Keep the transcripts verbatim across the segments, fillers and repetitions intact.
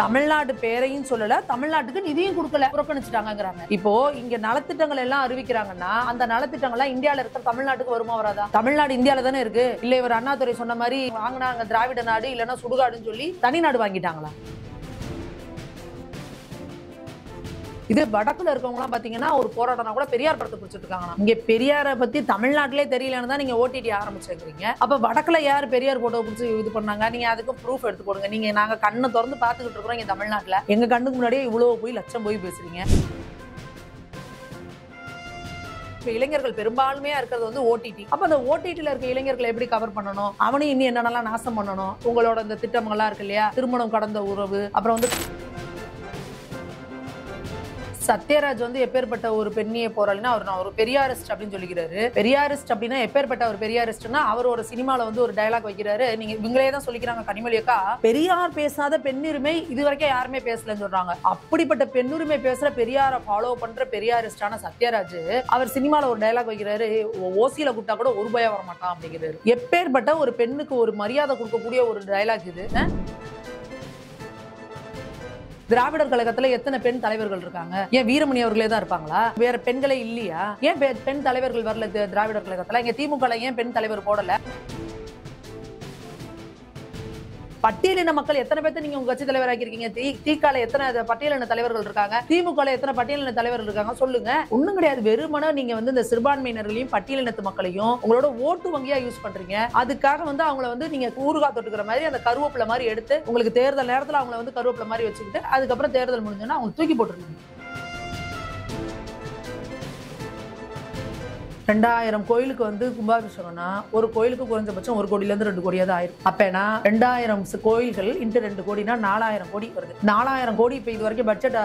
தமிழ்நாடு பேரையும் சொல்லல, தமிழ்நாட்டுக்கு நிதியும் கொடுக்கல, புறக்கணிச்சுட்டாங்கிறாங்க. இப்போ இங்க நலத்திட்டங்கள் எல்லாம் அறிவிக்கிறாங்கன்னா அந்த நலத்திட்டங்கள்லாம் இந்தியால இருக்கிற தமிழ்நாட்டுக்கு வருமா வராதா? தமிழ்நாடு இந்தியால தானே இருக்கு. இல்ல இவர் அண்ணாதுரை சொன்ன மாதிரி வாங்கினாங்க திராவிட நாடு இல்லைன்னா சுடுகாடுன்னு சொல்லி தனி நாடு வாங்கிட்டாங்களா? இது வடக்குல இருக்கவங்க எல்லாம் பாத்தீங்கன்னா ஒரு போராட்டம்னா கூட பெரியார் படத்தை பிடிச்சிட்டு இருக்காங்க. இங்க பெரியார பத்தி தமிழ்நாட்டிலே தெரியலன்னு தான் நீங்க ஓடிடி ஆரம்பிச்சிருக்கீங்க. அப்ப வடக்குல யார் பெரியார் போட்டோ பிடிச்சி இது பண்ணாங்க? நீங்க அதுக்கு ப்ரூஃப் எடுத்து போடுங்க. நீங்க நாங்க கண்ணை திறந்து பாத்துக்கிட்டு இருக்கிறோம். இங்க தமிழ்நாட்டுல எங்க கண்ணுக்கு முன்னாடியே இவ்வளவு போய் லட்சம் போய் பேசுறீங்க. இளைஞர்கள் பெரும்பாலுமையா இருக்கிறது வந்து ஓடிடி. அப்ப அந்த ஓடிடில இருக்க இளைஞர்களை எப்படி கவர் பண்ணணும், அவனையும் இன்னும் என்னென்னலாம் நாசம் பண்ணணும், உங்களோட இந்த திட்டங்கள்லாம் இருக்கு இல்லையா, திருமணம் கடந்த உறவு. அப்புறம் வந்து சத்யராஜ் வந்து எப்பேற்பட்ட ஒரு பெண்ணிய போராளினா அவர் நான் ஒரு பெரியாரிஸ்ட் அப்படின்னு சொல்லிக்கிறாரு. பெரியாரிஸ்ட் அப்படின்னா எப்பேற்பட்ட ஒரு பெரியாரிஸ்ட்னா அவரோட சினிமால வந்து ஒரு டயலாக் வைக்கிறாரு. நீங்க இவங்களே தான் சொல்லிக்கிறாங்க கனிமொழி அக்கா, பெரியார் பேசாத பெண்ணுரிமை இது வரைக்கும் யாருமே பேசலன்னு சொல்றாங்க. அப்படிப்பட்ட பெண்ணுரிமை பேசுற பெரியார ஃபாலோ பண்ற பெரியாரிஸ்டான சத்யராஜ் அவர் சினிமால ஒரு டயலாக் வைக்கிறாரு, ஓசியில கூப்பிட்டா கூட ஒரு பயம் வர மாட்டான் அப்படிங்கிறாரு. எப்பேற்பட்ட ஒரு பெண்ணுக்கு ஒரு மரியாதை கொடுக்கக்கூடிய ஒரு டயலாக் இது. திராவிடர் கழகத்துல எத்தனை பெண் தலைவர்கள் இருக்காங்க? ஏன் வீரமணி அவர்களே தான் இருப்பாங்களா? வேற பெண்களே இல்லையா? ஏன் பெண் தலைவர்கள் வரல திராவிடர் கழகத்துல? இங்க திமுக ஏன் பெண் தலைவர் போடல? பட்டியலின மக்கள் எத்தனை பேர்த்த நீங்க உங்க கட்சி தலைவராக்கி இருக்கீங்க? திகால எத்தனை பட்டியலின தலைவர்கள் இருக்காங்க? திமுக எத்தனை பட்டியலின தலைவர்கள் இருக்காங்க சொல்லுங்க. ஒண்ணும் கிடையாது. வெறுமனா நீங்க வந்து இந்த சிறுபான்மையினர்களையும் பட்டியலினத்து மக்களையும் உங்களோட ஓட்டு வங்கியா யூஸ் பண்றீங்க. அதுக்காக வந்து அவங்களை வந்து நீங்க ஊறுகாய் தொட்டுக்கிற மாதிரி அந்த கருவேப்பிலை மாதிரி எடுத்து உங்களுக்கு தேர்தல் நேரத்துல அவங்களை வந்து கருவேப்பிலை மாதிரி வச்சுக்கிட்டு அதுக்கப்புறம் தேர்தல் முடிஞ்சோன்னா அவங்க தூக்கி போட்டுருக்கீங்க. ரெண்டாயிரம் கோயிலுக்கு வந்து கும்பாபிஷேகம்னா ஒரு கோயிலுக்கு குறைஞ்சபட்சம் ஒரு கோடியில இருந்து ரெண்டு கோடியாவது ஆயிரும். அப்பனா ரெண்டாயிரம் கோயில்கள் இன்ட்டு ரெண்டு கோடினா நாலாயிரம் கோடி வருது. நாலாயிரம் கோடி இப்ப இது வரைக்கும் பட்ஜெட்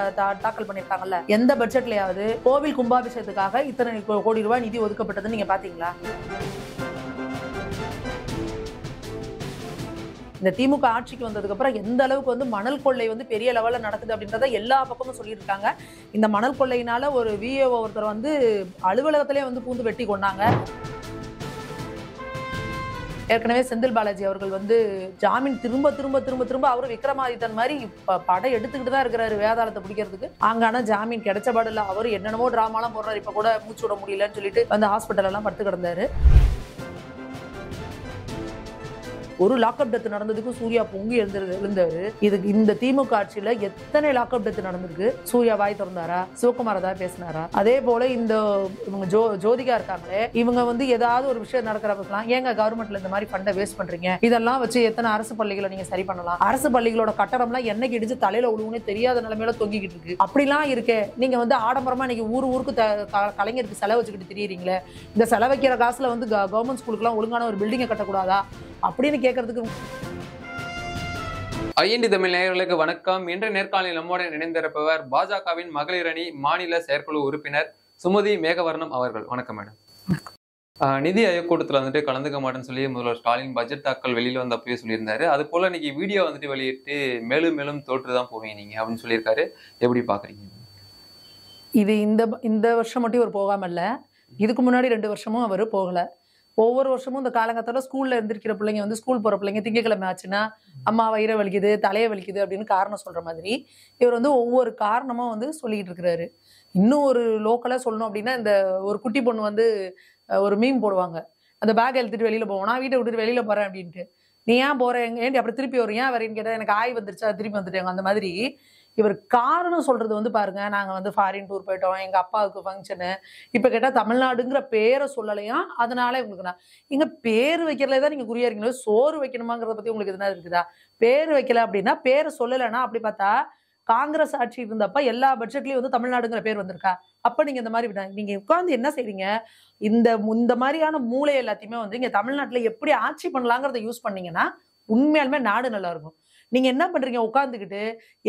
தாக்கல் பண்ணிருக்காங்கல்ல, எந்த பட்ஜெட்லயாவது கோவில் கும்பாபிஷேகத்துக்காக இத்தனை கோடி ரூபாய் நிதி ஒதுக்கப்பட்டதுன்னு நீங்க பாத்தீங்களா? இந்த திமுக ஆட்சிக்கு வந்ததுக்கு அப்புறம் எந்த அளவுக்கு வந்து மணல் கொள்ளை வந்து பெரிய லெவலில் நடக்குது அப்படின்றத எல்லா பக்கமும் சொல்லியிருக்காங்க. இந்த மணல் கொள்ளையினால ஒரு விஏ ஒருத்தர் வந்து அலுவலகத்திலே வந்து பூந்து வெட்டி கொண்டாங்க. ஏற்கனவே செந்தில்பாலாஜி அவர்கள் வந்து ஜாமீன் திரும்ப திரும்ப திரும்ப திரும்ப அவர் விக்ரமாதித்தன் மாதிரி படம் எடுத்துக்கிட்டு தான் இருக்கிறாரு வேதாளத்தை பிடிக்கிறதுக்கு. அங்க ஆனா ஜாமீன் கிடைச்ச பாடல அவர் என்னென்னமோ டிராமாலாம் போடுறாரு. இப்ப கூட மூச்சு விட முடியலன்னு சொல்லிட்டு வந்து ஹாஸ்பிட்டல் எல்லாம் படுத்து கிடந்தாரு. ஒரு லாக்அப் டெத் நடந்ததுக்கு சூர்யா பொங்கி எழுந்திருந்தாரு. இதுக்கு இந்த திமுக ஆட்சியில எத்தனை லாக்அப் டெத் நடந்திருக்கு? சூர்யா வாய் திறந்தாரா? சிவகுமார் ஏதாவது பேசினாரா? அதே போல இந்த இவங்க ஜோ ஜோதிகா இருக்காங்களே, இவங்க வந்து ஏதாவது ஒரு விஷயம் நடக்கிறப்பெல்லாம் ஏங்க கவர்மெண்ட்ல இந்த மாதிரி ஃபண்டை வேஸ்ட் பண்றீங்க, இதெல்லாம் வச்சு எத்தனை அரசு பள்ளிகளை நீங்க சரி பண்ணலாம்? அரசு பள்ளிகளோட கட்டடம்லாம் என்னைக்கு இடிச்சு தலையில உழுவுன்னு தெரியாத நிலைமையில தொங்கிக்கிட்டு இருக்கு. அப்படிலாம் இருக்கே நீங்க வந்து ஆடம்பரமா இன்னைக்கு ஊர் ஊருக்கு கலைஞருக்கு செலவு வச்சுக்கிட்டு தெரியுறீங்களே, இந்த செலவைக்கிற காசுல வந்து கவர்மெண்ட் ஸ்கூலுக்குலாம் ஒழுங்கான ஒரு பில்டிங்கை கட்டக்கூடாதா அப்படின்னு கேட்கறதுக்கு. ஐஎன்டி தமிழ் நேயர்களுக்கு வணக்கம். இன்று நேர்காணலில் நம்மோடு இணைந்திருப்பவர் பாஜகவின் மகளிர் அணி மாநில செயற்குழு உறுப்பினர் சுமதி மேகவர்ணம் அவர்கள். வணக்கம் மேடம். நிதி ஆயோக் கூட்டத்தில் வந்துட்டு கலந்துக்க மாட்டேன்னு சொல்லி முதல்வர் ஸ்டாலின் பட்ஜெட் தாக்கல் வெளியில் வந்து அப்பயே சொல்லியிருந்தாரு. அது போல இன்னைக்கு வீடியோ வந்துட்டு வெளியிட்டு மேலும் மேலும் தோற்றுதான் போவீங்க நீங்க அப்படின்னு சொல்லியிருக்காரு. எப்படி பாக்குறீங்க? இது இந்த இந்த வருஷம் மட்டும் இவர் போகாம இல்ல, இதுக்கு முன்னாடி ரெண்டு வருஷமும் அவர் போகல. ஒவ்வொரு வருஷமும் இந்த காலங்கத்தால ஸ்கூல்ல இருந்திருக்கிற பிள்ளைங்க வந்து ஸ்கூல் போற பிள்ளைங்க திங்கக்கிழமை ஆச்சுன்னா அம்மா வயிறை வலிக்குது தலையை வலிக்குது அப்படின்னு காரணம் சொல்ற மாதிரி இவர் வந்து ஒவ்வொரு காரணமும் வந்து சொல்லிக்கிட்டு இருக்கிறாரு. இன்னும் ஒரு லோக்கலா சொல்லணும் அப்படின்னா இந்த ஒரு குட்டி பொண்ணு வந்து ஒரு மீன் போடுவாங்க, அந்த பேக் எழுத்துட்டு வெளியில போவோம், நான் வீட்டை விட்டுட்டு வெளியில போறேன் அப்படின்ட்டு, நீ ஏன் போற ஏன்டி அப்படி திருப்பி வரும் ஏன் வரேன்னு கேட்டா எனக்கு ஆய் வந்துருச்சா திருப்பி வந்துட்டாங்க. அந்த மாதிரி இவர் காரணம் சொல்றது வந்து பாருங்க, நாங்கள் வந்து ஃபாரின் டூர் போயிட்டோம், எங்கள் அப்பாவுக்கு ஃபங்க்ஷனு, இப்போ கேட்டால் தமிழ்நாடுங்கிற பேரை சொல்லலையா அதனால இவங்களுக்கு நான் இங்கே பேர் வைக்கிறதுல தான் நீங்கள் குறியா இருக்கீங்களோ, சோறு வைக்கணுமாங்கிறத பற்றி உங்களுக்கு எதுனா இருக்குதா? பேர் வைக்கல அப்படின்னா பேரை சொல்லலைன்னா அப்படி பார்த்தா காங்கிரஸ் ஆட்சி இருந்தப்ப எல்லா பட்ஜெட்லையும் வந்து தமிழ்நாடுங்கிற பேர் வந்திருக்கா? அப்போ நீங்கள் இந்த மாதிரி நீங்கள் உட்காந்து என்ன செய்றீங்க? இந்த இந்த மாதிரியான மூளை எல்லாத்தையுமே வந்து இங்கே தமிழ்நாட்டில் எப்படி ஆட்சி பண்ணலாங்கிறத யூஸ் பண்ணீங்கன்னா உண்மையாலுமே நாடு நல்லா இருக்கும். நீங்க என்ன பண்றீங்க? உட்காந்துக்கிட்டு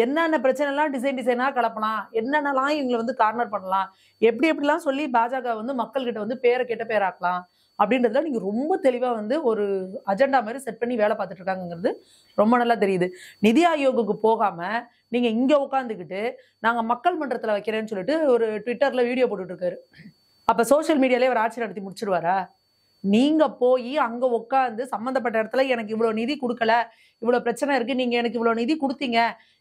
என்னென்ன பிரச்சனை எல்லாம் டிசைன் டிசைனா கலப்பலாம், என்னென்னலாம் இவங்களை வந்து கார்னர் பண்ணலாம், எப்படி எப்படிலாம் சொல்லி பாஜக வந்து மக்கள்கிட்ட வந்து பேரை கெட்ட பேராக்கலாம் அப்படின்றதுல நீங்க ரொம்ப தெளிவா வந்து ஒரு அஜெண்டா மாதிரி செட் பண்ணி வேலை பார்த்துட்டு இருக்காங்கிறது ரொம்ப நல்லா தெரியுது. நிதி ஆயோக்கு போகாம நீங்க இங்க உட்காந்துக்கிட்டு நாங்க மக்கள் மன்றத்துல வைக்கிறேன்னு சொல்லிட்டு ஒரு ட்விட்டர்ல வீடியோ போட்டுட்டு இருக்காரு. அப்ப சோசியல் மீடியாலே ஒரு ஆட்சி நடத்தி முடிச்சிருவாரா? நீங்க போய் அங்க உட்காந்து சம்பந்தப்பட்ட இடத்துல எனக்கு இவ்வளவு நிதி கொடுக்கல, இவ்வளவு பிரச்சனை இருக்கு, நீங்க எனக்கு இவ்வளவு நிதி கொடுத்தீங்க,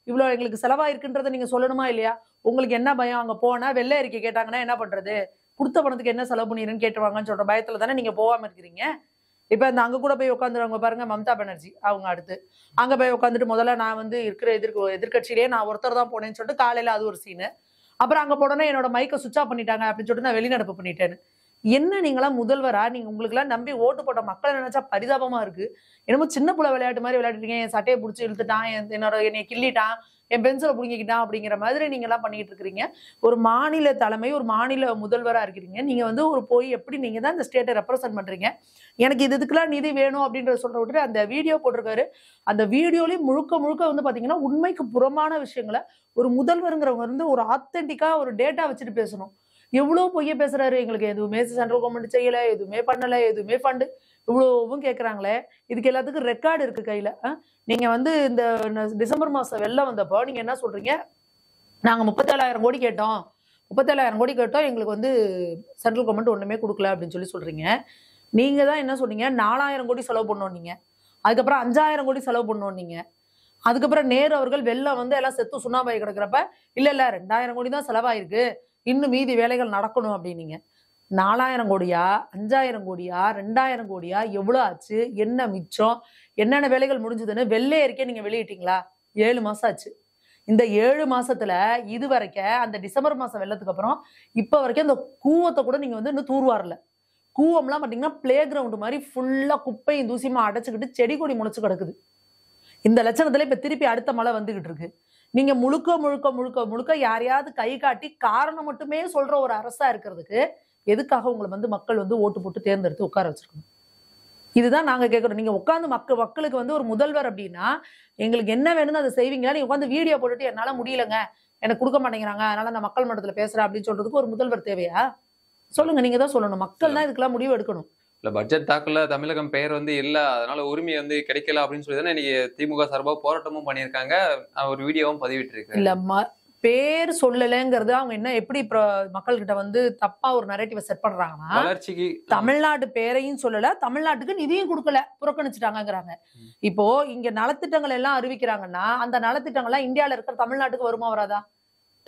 இவ்வளவு எங்களுக்கு செலவாயிருக்குன்றத நீங்க சொல்லணுமா இல்லையா? உங்களுக்கு என்ன பயம்? அங்க போனா வெள்ளை அறிக்கை கேட்டாங்கன்னா என்ன பண்றது? கொடுத்த பணத்துக்கு என்ன செலவு பண்ணிருன்னு கேட்டுருவாங்கன்னு சொல்ற பயத்துல தானே நீங்க போகாம இருக்கிறீங்க. இப்ப இந்த அங்க கூட போய் உட்காந்துருவாங்க பாருங்க, மம்தா பானர்ஜி அவங்க அடுத்து அங்க போய் உட்காந்துட்டு முதல்ல நான் வந்து இருக்கிற எதிர்க்க எதிர்கட்சியிலேயே நான் ஒருத்தர் தான் போனேன்னு சொல்லிட்டு காலையில அது ஒரு சீனு, அப்புறம் அங்க போனோன்னா என்னோட மைக்கை சுவிச் ஆஃப் பண்ணிட்டாங்க அப்படின்னு சொல்லிட்டு நான் வெளிநடப்பு பண்ணிட்டேன்னு. என்ன நீங்களாம் முதல்வரா? நீங்க உங்களுக்கு எல்லாம் நம்பி ஓட்டு போட்ட மக்களை நினைச்சா பரிதாபமா இருக்கு. என்னமோ சின்ன புள்ள விளையாட்டு மாதிரி விளையாட்டுட்டீங்க. என் சட்டையை பிடிச்சி இழுத்துட்டான், என்னோட என்னை கிள்ளிட்டான், என் பென்சிலை பிடிங்கிக்கிட்டான் அப்படிங்கிற மாதிரி நீங்க எல்லாம் பண்ணிட்டு இருக்கிறீங்க. ஒரு மாநில தலைமை, ஒரு மாநில முதல்வரா இருக்கிறீங்க. நீங்க வந்து ஒரு போய் எப்படி நீங்க தான் இந்த ஸ்டேட்டை ரெப்ரசென்ட் பண்றீங்க? எனக்கு இது இதுக்கெல்லாம் நிதி வேணும் அப்படின்றத சொல்ற விட்டு அந்த வீடியோ போட்டிருக்காரு. அந்த வீடியோலயும் முழுக்க முழுக்க வந்து பாத்தீங்கன்னா உண்மைக்கு புறமான விஷயங்களை ஒரு முதல்வருங்கிறவங்க வந்து ஒரு ஆத்தென்டிக்கா ஒரு டேட்டா வச்சுட்டு பேசணும். எவ்வளோ பொய்ய பேசுறாரு, எங்களுக்கு எதுவுமே சென்ட்ரல் கவர்மெண்ட் செய்யல, எதுவுமே பண்ணல, எதுவுமே ஃபண்டு இவ்வளோவும் கேட்குறாங்களே. இதுக்கு எல்லாத்துக்கும் ரெக்கார்டு இருக்கு கையில. நீங்க வந்து இந்த டிசம்பர் மாசம் வெள்ளம் வந்தப்போ நீங்க என்ன சொல்றீங்க? நாங்க முப்பத்தேழாயிரம் கோடி கேட்டோம், முப்பத்தேழாயிரம் கோடி கேட்டோம் எங்களுக்கு வந்து சென்ட்ரல் கவர்மெண்ட் ஒண்ணுமே கொடுக்கல அப்படின்னு சொல்லி சொல்றீங்க. நீங்க தான் என்ன சொன்னீங்க? நாலாயிரம் கோடி செலவு பண்ணோம் நீங்க, அதுக்கப்புறம் அஞ்சாயிரம் கோடி செலவு பண்ணோம் நீங்க, அதுக்கப்புறம் நேரு அவர்கள் வெள்ளம் வந்து எல்லாம் செத்து சுண்ணாம்பாய் கிடக்குறப்ப இல்ல இல்ல ரெண்டாயிரம் கோடி தான் செலவாயிருக்கு, இன்னும் மீதி வேலைகள் நடக்கணும் அப்படின்னீங்க. நாலாயிரம் கோடியா, அஞ்சாயிரம் கோடியா, ரெண்டாயிரம் கோடியா, எவ்வளோ ஆச்சு, என்ன மிச்சம், என்னென்ன வேலைகள் முடிஞ்சதுன்னு வெள்ளை அறிக்கை நீங்க வெளியிட்டீங்களா? ஏழு மாசம் ஆச்சு. இந்த ஏழு மாசத்துல இது வரைக்கும் அந்த டிசம்பர் மாசம் வெள்ளத்துக்கு அப்புறம் இப்ப வரைக்கும் அந்த கூவத்தை கூட நீங்க வந்து இன்னும் தூர்வாரல. கூவம்லாம் பார்த்தீங்கன்னா பிளே கிரவுண்டு மாதிரி ஃபுல்லா குப்பையும் தூசிமா அடைச்சிக்கிட்டு செடி கொடி முளைச்சு கிடக்குது. இந்த லட்சணத்துல இப்ப திருப்பி அடுத்த மழை வந்துகிட்டு இருக்கு. நீங்க முழுக்க முழுக்க முழுக்க முழுக்க யாரையாவது கை காட்டி காரணம் மட்டுமே சொல்ற ஒரு அரசா இருக்கிறதுக்கு எதுக்காக உங்களை வந்து மக்கள் வந்து ஓட்டு போட்டு தேர்ந்தெடுத்து உட்கார வச்சிருக்கணும்? இதுதான் நாங்க கேட்கறோம். நீங்க உட்காந்து மக்கள் மக்களுக்கு வந்து ஒரு முதல்வர் அப்படின்னா எங்களுக்கு என்ன வேணும்னு அதை செய்வீங்களா? நீ உட்காந்து வீடியோ போட்டுட்டு என்னால முடியலங்க, எனக்கு கொடுக்க மாட்டேங்கிறாங்க, அதனால நான் மக்கள் மன்றத்துல பேசுறேன் அப்படின்னு சொல்றதுக்கு ஒரு முதல்வர் தேவையா? சொல்லுங்க, நீங்க தான் சொல்லணும். மக்கள் தான் இதுக்கெல்லாம் முடிவு எடுக்கணும். இல்ல பட்ஜெட் தாக்கல தமிழகம் பெயர் வந்து இல்ல, அதனால உரிமை வந்து கிடைக்கல அப்படின்னு சொல்லி தானே இன்னைக்கு திமுக சார்பா போராட்டமும் பண்ணியிருக்காங்க, ஒரு வீடியோவும் பதிவிட்டு இருக்கு. இல்ல பேர் சொல்லலைங்கிறது அவங்க என்ன எப்படி மக்கள்கிட்ட வந்து தப்பா ஒரு நரேட்டிவ் செட் பண்றாங்கன்னா வளர்ச்சிக்கு தமிழ்நாடு பேரையும் சொல்லல, தமிழ்நாட்டுக்கு நிதியும் கொடுக்கல, புறக்கணிச்சுட்டாங்கிறாங்க. இப்போ இங்க நலத்திட்டங்கள் எல்லாம் அறிவிக்கிறாங்கன்னா அந்த நலத்திட்டங்கள்லாம் இந்தியாவில இருக்கிற தமிழ்நாட்டுக்கு வருமா வராதா?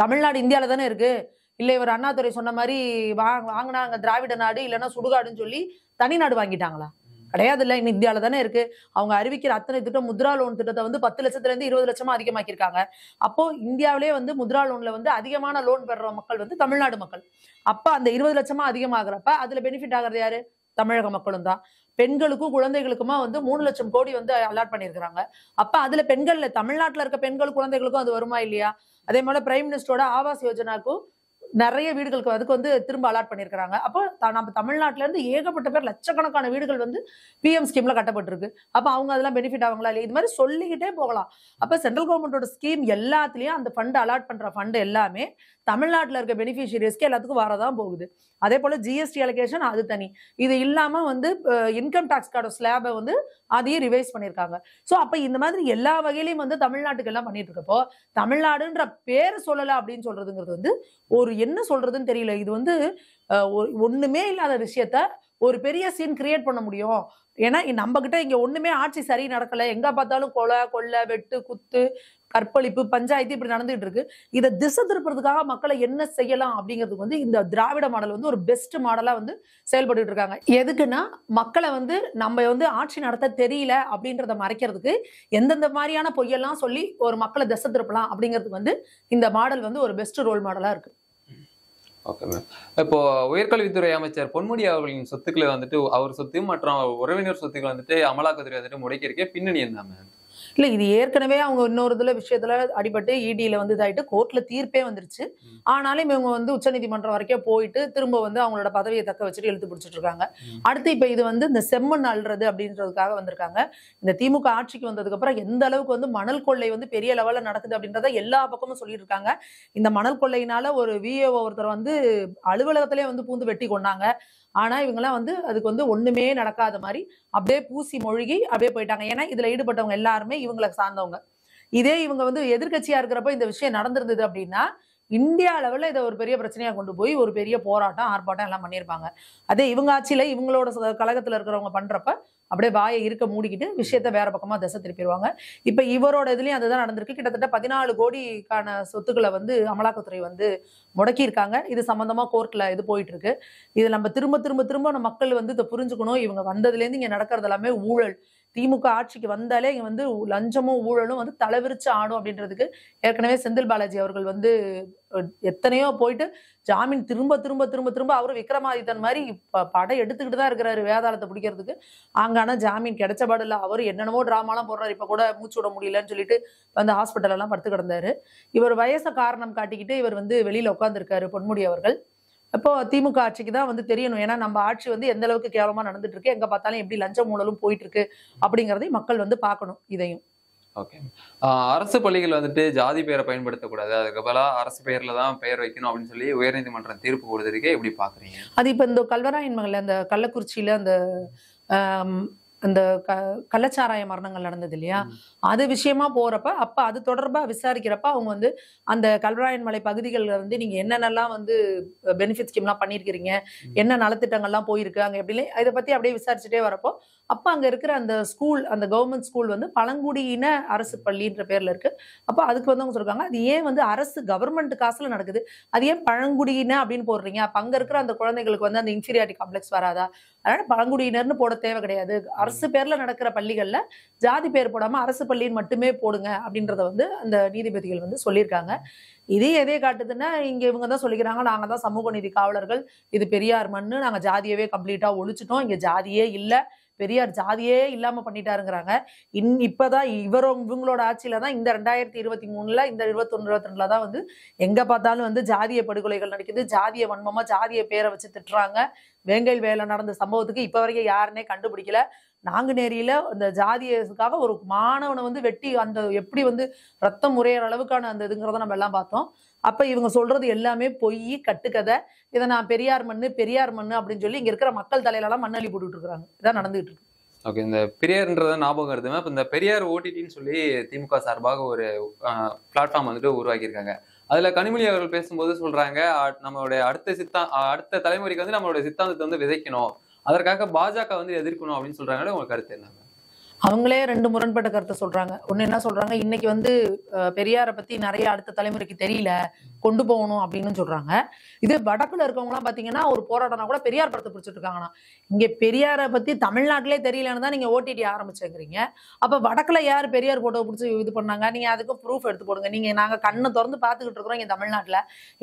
தமிழ்நாடு இந்தியாவில தானே இருக்கு. இல்லை இவர் அண்ணாதுரை சொன்ன மாதிரி வாங்கினாங்க திராவிட நாடு இல்லைன்னா சுடுகாடுன்னு சொல்லி தனி நாடு வாங்கிட்டாங்களா? கிடையாது, இல்லை இன்னும் இந்தியாவில தானே இருக்கு. அவங்க அறிவிக்கிற அத்தனை திட்டம் முத்ரா லோன் திட்டத்தை வந்து பத்து லட்சத்துல இருந்து இருபது லட்சமா அதிகமாக்கியிருக்காங்க. அப்போ இந்தியாவிலேயே வந்து முத்ரா லோன்ல வந்து அதிகமான லோன் பெறுற மக்கள் வந்து தமிழ்நாடு மக்கள். அப்ப அந்த இருபது லட்சமா அதிகமாகிறப்ப அதுல பெனிஃபிட் ஆகிறது யாரு? தமிழக மக்களும் தான். பெண்களுக்கும் குழந்தைகளுக்குமா வந்து மூணு லட்சம் கோடி வந்து அலாட் பண்ணியிருக்கிறாங்க. அப்ப அதுல பெண்கள்ல தமிழ்நாட்டுல இருக்க பெண்கள் குழந்தைகளுக்கும் அது வருமா இல்லையா? அதே போல பிரைம் மினிஸ்டரோட ஆவாஸ் யோஜனாக்கும் நிறைய வீடுகளுக்கு அதுக்கு வந்து திரும்ப அலாட் பண்ணியிருக்கிறாங்க. அப்போ நம்ம தமிழ்நாட்டில இருந்து ஏகப்பட்ட பேர் லட்சக்கணக்கான வீடுகள் வந்து பிஎம் ஸ்கீம்ல கட்டப்பட்டிருக்கு. அப்போ அவங்க அதெல்லாம் பெனிஃபிட் ஆகுங்களா இல்லை? இது மாதிரி சொல்லிக்கிட்டே போகலாம். அப்போ சென்ட்ரல் கவர்மெண்டோட ஸ்கீம் எல்லாத்துலேயும் அந்த ஃபண்ட் அலாட் பண்ற ஃபண்ட் எல்லாமே தமிழ்நாட்டில் இருக்க பெனிஃபிஷியரிஸ்க்கு எல்லாத்துக்கும் வரதான் போகுது. அதே போல ஜிஎஸ்டி அலோகேஷன் அது தனி. இது இல்லாம வந்து இன்கம் டாக்ஸ் கார்டோட ஸ்லாபை வந்து அதையும் ரிவைஸ் பண்ணியிருக்காங்க. ஸோ அப்போ இந்த மாதிரி எல்லா வகையிலையும் வந்து தமிழ்நாட்டுக்கு எல்லாம் பண்ணிட்டு இருக்கப்போ தமிழ்நாடுன்ற பேர் சொல்லலை அப்படின்னு சொல்றதுங்கிறது வந்து ஒரு என்ன சொல்றதுன்னு தெரியல. இது வந்து ஒண்ணுமே இல்லாத விஷயத்த ஒரு பெரிய சீன் கிரியேட் பண்ண முடியும். ஏன்னா நம்ம கிட்ட இங்க ஒண்ணுமே ஆட்சி சரி நடக்கல, எங்க பார்த்தாலும் கொலை கொள்ளை வெட்டு குத்து கற்பழிப்பு பஞ்சாயத்து இப்படி நடந்துகிட்டு இருக்கு. இதை திசை திருப்புறதுக்காக மக்களை என்ன செய்யலாம் அப்படிங்கிறதுக்கு வந்து இந்த திராவிட மாடல் வந்து ஒரு பெஸ்ட் மாடலா வந்து செயல்பட்டு இருக்காங்க. எதுக்குன்னா மக்களை வந்து நம்ம வந்து ஆட்சி நடத்த தெரியல அப்படின்றத மறைக்கிறதுக்கு எந்தெந்த மாதிரியான பொய்யெல்லாம் சொல்லி ஒரு மக்களை திசை திருப்பலாம் அப்படிங்கிறதுக்கு வந்து இந்த மாடல் வந்து ஒரு பெஸ்ட் ரோல் மாடலா இருக்கு. ஓகே மேம், இப்போ உயர்கல்வித்துறை அமைச்சர் பொன்முடி அவர்களின் சொத்துக்களை வந்துட்டு அவர் சொத்து மற்றும் உறவினர் சொத்துக்கள் வந்துட்டு அமலாக்கத்துறை வந்துட்டு முடக்கியிருக்கே பின்னணி என்ன மேம்? இல்ல இது ஏற்கனவே அவங்க இன்னொரு இதுல விஷயத்துல அடிபட்டு இடியில வந்து இதாயிட்டு கோர்ட்ல தீர்ப்பே வந்துருச்சு. ஆனாலும் இவங்க வந்து உச்சநீதிமன்றம் வரைக்கும் போயிட்டு திரும்ப வந்து அவங்களோட பதவியை தக்க வச்சுட்டு இழுத்து பிடிச்சிட்டு இருக்காங்க. அடுத்து இப்ப இது வந்து இந்த செம்மண் அல்றது அப்படின்றதுக்காக வந்திருக்காங்க. இந்த திமுக ஆட்சிக்கு வந்ததுக்கு அப்புறம் எந்த அளவுக்கு வந்து மணல் கொள்ளை வந்து பெரிய லெவல்ல நடக்குது அப்படின்றத எல்லா பக்கமும் சொல்லிட்டு இருக்காங்க. இந்த மணல் கொள்ளையினால ஒரு விஏஓ ஒருத்தர் வந்து அலுவலகத்திலே வந்து பூந்து வெட்டி கொண்டாங்க. ஆனா இவங்கெல்லாம் வந்து அதுக்கு வந்து ஒண்ணுமே நடக்காத மாதிரி அப்படியே பூசி மொழிகி அப்படியே போயிட்டாங்க. ஏன்னா இதுல ஈடுபட்டவங்க எல்லாருமே இவங்களை சார்ந்தவங்க. இதே இவங்க வந்து எதிர்கட்சியா இருக்கிறப்ப இந்த விஷயம் நடந்திருந்தது அப்படின்னா இந்தியா லெவலில் இதை ஒரு பெரிய பிரச்சனையாக கொண்டு போய் ஒரு பெரிய போராட்டம் ஆர்ப்பாட்டம் எல்லாம் பண்ணியிருப்பாங்க. அதே இவங்க ஆட்சியில் இவங்களோட கழகத்தில் இருக்கிறவங்க பண்ணுறப்ப அப்படியே வாயை இருக்க மூடிக்கிட்டு விஷயத்த வேற பக்கமாக திசை திருப்பிடுவாங்க. இப்போ இவரோட இதுலேயும் அதுதான் நடந்திருக்கு. கிட்டத்தட்ட பதினாலு கோடிக்கான சொத்துக்களை வந்து அமலாக்கத்துறை வந்து முடக்கியிருக்காங்க. இது சம்மந்தமாக கோர்ட்டில் இது போயிட்டு இருக்கு. இது நம்ம திரும்ப திரும்ப திரும்ப மக்கள் வந்து இதை புரிஞ்சுக்கணும். இவங்க வந்ததுலேருந்து இங்கே நடக்கிறது எல்லாமே ஊழல். திமுக ஆட்சிக்கு வந்தாலே இங்கே வந்து லஞ்சமும் ஊழலும் வந்து தலைவிரிச்சு ஆடும் அப்படின்றதுக்கு ஏற்கனவே செந்தில்பாலாஜி அவர்கள் வந்து எத்தனையோ போயிட்டு ஜாமீன் திரும்ப திரும்ப திரும்ப திரும்ப அவர் விக்ரமாதித்தன் மாதிரி படம் எடுத்துக்கிட்டு தான் இருக்கிறாரு வேதாளத்தை பிடிக்கிறதுக்கு. அங்கான ஜாமீன் கிடைச்சபாடு இல்லை. அவர் என்னென்னமோ டிராமாலாம் போடுறாரு. இப்போ கூட மூச்சு விட முடியலன்னு சொல்லிட்டு வந்து ஹாஸ்பிட்டலெல்லாம் படுத்து கிடந்தாரு. இவர் வயசை காரணம் காட்டிக்கிட்டு இவர் வந்து வெளியில் உட்காந்துருக்காரு பொன்முடி அவர்கள். அப்போ திமுக ஆட்சிக்கு தான் வந்து தெரியணும். ஏன்னா நம்ம ஆட்சி வந்து எந்த அளவுக்கு கேவலமா நடந்துட்டு இருக்கு, எங்க பார்த்தாலும் எப்படி லஞ்சம் ஊழலும் போயிட்டு இருக்கு அப்படிங்கறதையும் மக்கள் வந்து பார்க்கணும். இதையும் ஓகே. அரசு பள்ளிகள் வந்துட்டு ஜாதி பெயரை பயன்படுத்தக்கூடாது, அதுக்கு பதிலாக அரசு பெயர்ல தான் பெயர் வைக்கணும் அப்படின்னு சொல்லி உயர்நீதிமன்றம் தீர்ப்பு கொடுத்துருக்கே, எப்படி பாக்குறீங்க? அது இப்ப இந்த கல்வராயன் மகள்ல அந்த கள்ளக்குறிச்சியில அந்த அந்த க கள்ளச்சாராய மரணங்கள் நடந்தது இல்லையா, அது விஷயமா போறப்ப அப்ப அது தொடர்பா விசாரிக்கிறப்ப அவங்க வந்து அந்த கல்வராயன் மலை பகுதிகளில் வந்து நீங்க என்னென்னலாம் வந்து பெனிஃபிட் ஸ்கீம்லாம் பண்ணியிருக்கிறீங்க, என்ன நலத்திட்டங்கள்லாம் போயிருக்கு அங்கே எப்படின்னு இதை பத்தி அப்படியே விசாரிச்சுட்டே வரப்போ அப்போ அங்கே இருக்கிற அந்த ஸ்கூல் அந்த கவர்மெண்ட் ஸ்கூல் வந்து பழங்குடியின அரசு பள்ளின்ற பேர்ல இருக்கு. அப்போ அதுக்கு வந்து அவங்க சொல்றாங்க அது ஏன் வந்து அரசு கவர்மெண்ட் காசுல நடக்குது, அது ஏன் பழங்குடியின அப்படின்னு போடுறீங்க? அப்போ அங்கே இருக்கிற அந்த குழந்தைகளுக்கு வந்து அந்த இன்ஃபீரியாரிட்டி காம்ப்ளெக்ஸ் வராதா? அதனால பழங்குடியினர்னு போட தேவை கிடையாது, அரசு பேர்ல நடக்கிற பள்ளிகள்ல ஜாதி பேர் போடாம அரசு பள்ளின்னு மட்டுமே போடுங்க அப்படின்றத வந்து அந்த நீதிபதிகள் வந்து சொல்லியிருக்காங்க. இதே எதே காட்டுதுன்னா இங்க இவங்க தான் சொல்லிக்கிறாங்க நாங்க தான் சமூக நீதி காவலர்கள், இது பெரியார் மண்ணு, நாங்க ஜாதியவே கம்ப்ளீட்டா ஒழிச்சிட்டோம், இங்க ஜாதியே இல்ல, பெரியார் ஜாதியே இல்லாம பண்ணிட்டாருங்கிறாங்க. இன் இப்பதான் இவரோ இவங்களோட ஆட்சியில தான் இந்த ரெண்டாயிரத்தி இருபத்தி மூணுல இந்த இருபத்தொன்னு இருபத்தி ரெண்டுல தான் வந்து எங்க பார்த்தாலும் வந்து ஜாதிய படுகொலைகள் நடக்குது, ஜாதிய வன்மமா ஜாதிய பேரை வச்சு திட்டுறாங்க. வேங்கையில் வேலை நடந்த சம்பவத்துக்கு இப்ப வரைக்கும் யாருன்னே கண்டுபிடிக்கல. நாங்குநேரியில அந்த ஜாதியத்துக்காக ஒரு மாணவனை வந்து வெட்டி அந்த எப்படி வந்து ரத்தம் உறையிற அளவுக்கான அந்த இதுங்கிறத நம்ம எல்லாம் பார்த்தோம். அப்ப இவங்க சொல்றது எல்லாமே பொய், கட்டுக்கதை. இதை நான் பெரியார் மண்ணு பெரியார் மண்ணு அப்படின்னு சொல்லி இங்க இருக்கிற மக்கள் தலையிலலாம் மண்ணள்ளி போட்டுட்டு இருக்கிறாங்க. இதான் நடந்துகிட்டு இருக்கு. ஓகே, இந்த பெரியார்ன்றத ஞாபகம் இருக்குமா? இப்போ இந்த பெரியார் ஓடிடின்னு சொல்லி திமுக சார்பாக ஒரு பிளாட்ஃபார்ம் வந்துட்டு உருவாக்கியிருக்காங்க. அதுல கனிமொழி அவர்கள் பேசும்போது சொல்றாங்க நம்மளுடைய அடுத்த சித்தா அடுத்த தலைமுறைக்கு வந்து நம்மளுடைய சித்தாந்தத்தை வந்து விதைக்கணும், அதற்காக பாஜக வந்து எதிர்க்கணும் அப்படின்னு சொல்றாங்க. உங்களுக்கு கருத்து என்ன? அவங்களே ரெண்டு முரண்பட்ட கருத்தை சொல்றாங்க. ஒன்னு என்ன சொல்றாங்க, இன்னைக்கு வந்து பெரியாரை பத்தி நிறைய அடுத்த தலைமுறைக்கு தெரியல கொண்டு போகணும் அப்படின்னு சொல்றாங்க. இது வடக்குல இருக்கவங்க எல்லாம் பாத்தீங்கன்னா ஒரு போராட்டம்னா கூட பெரியார் படத்தை பிடிச்சிட்டு இருக்காங்கன்னா இங்க பெரியாரை பத்தி தமிழ்நாட்டிலே தெரியலன்னு தான் நீங்க ஓடிடி ஆரம்பிச்சுங்கிறீங்க. அப்ப வடக்குல யாரு பெரியார் போட்டோ பிடிச்சி இது பண்ணாங்க? நீங்க அதுக்கு ப்ரூஃப் எடுத்து போடுங்க. நீங்க நாங்க கண்ணை திறந்து பாத்துக்கிட்டு இருக்கிறோம். இங்க தமிழ்நாட்டுல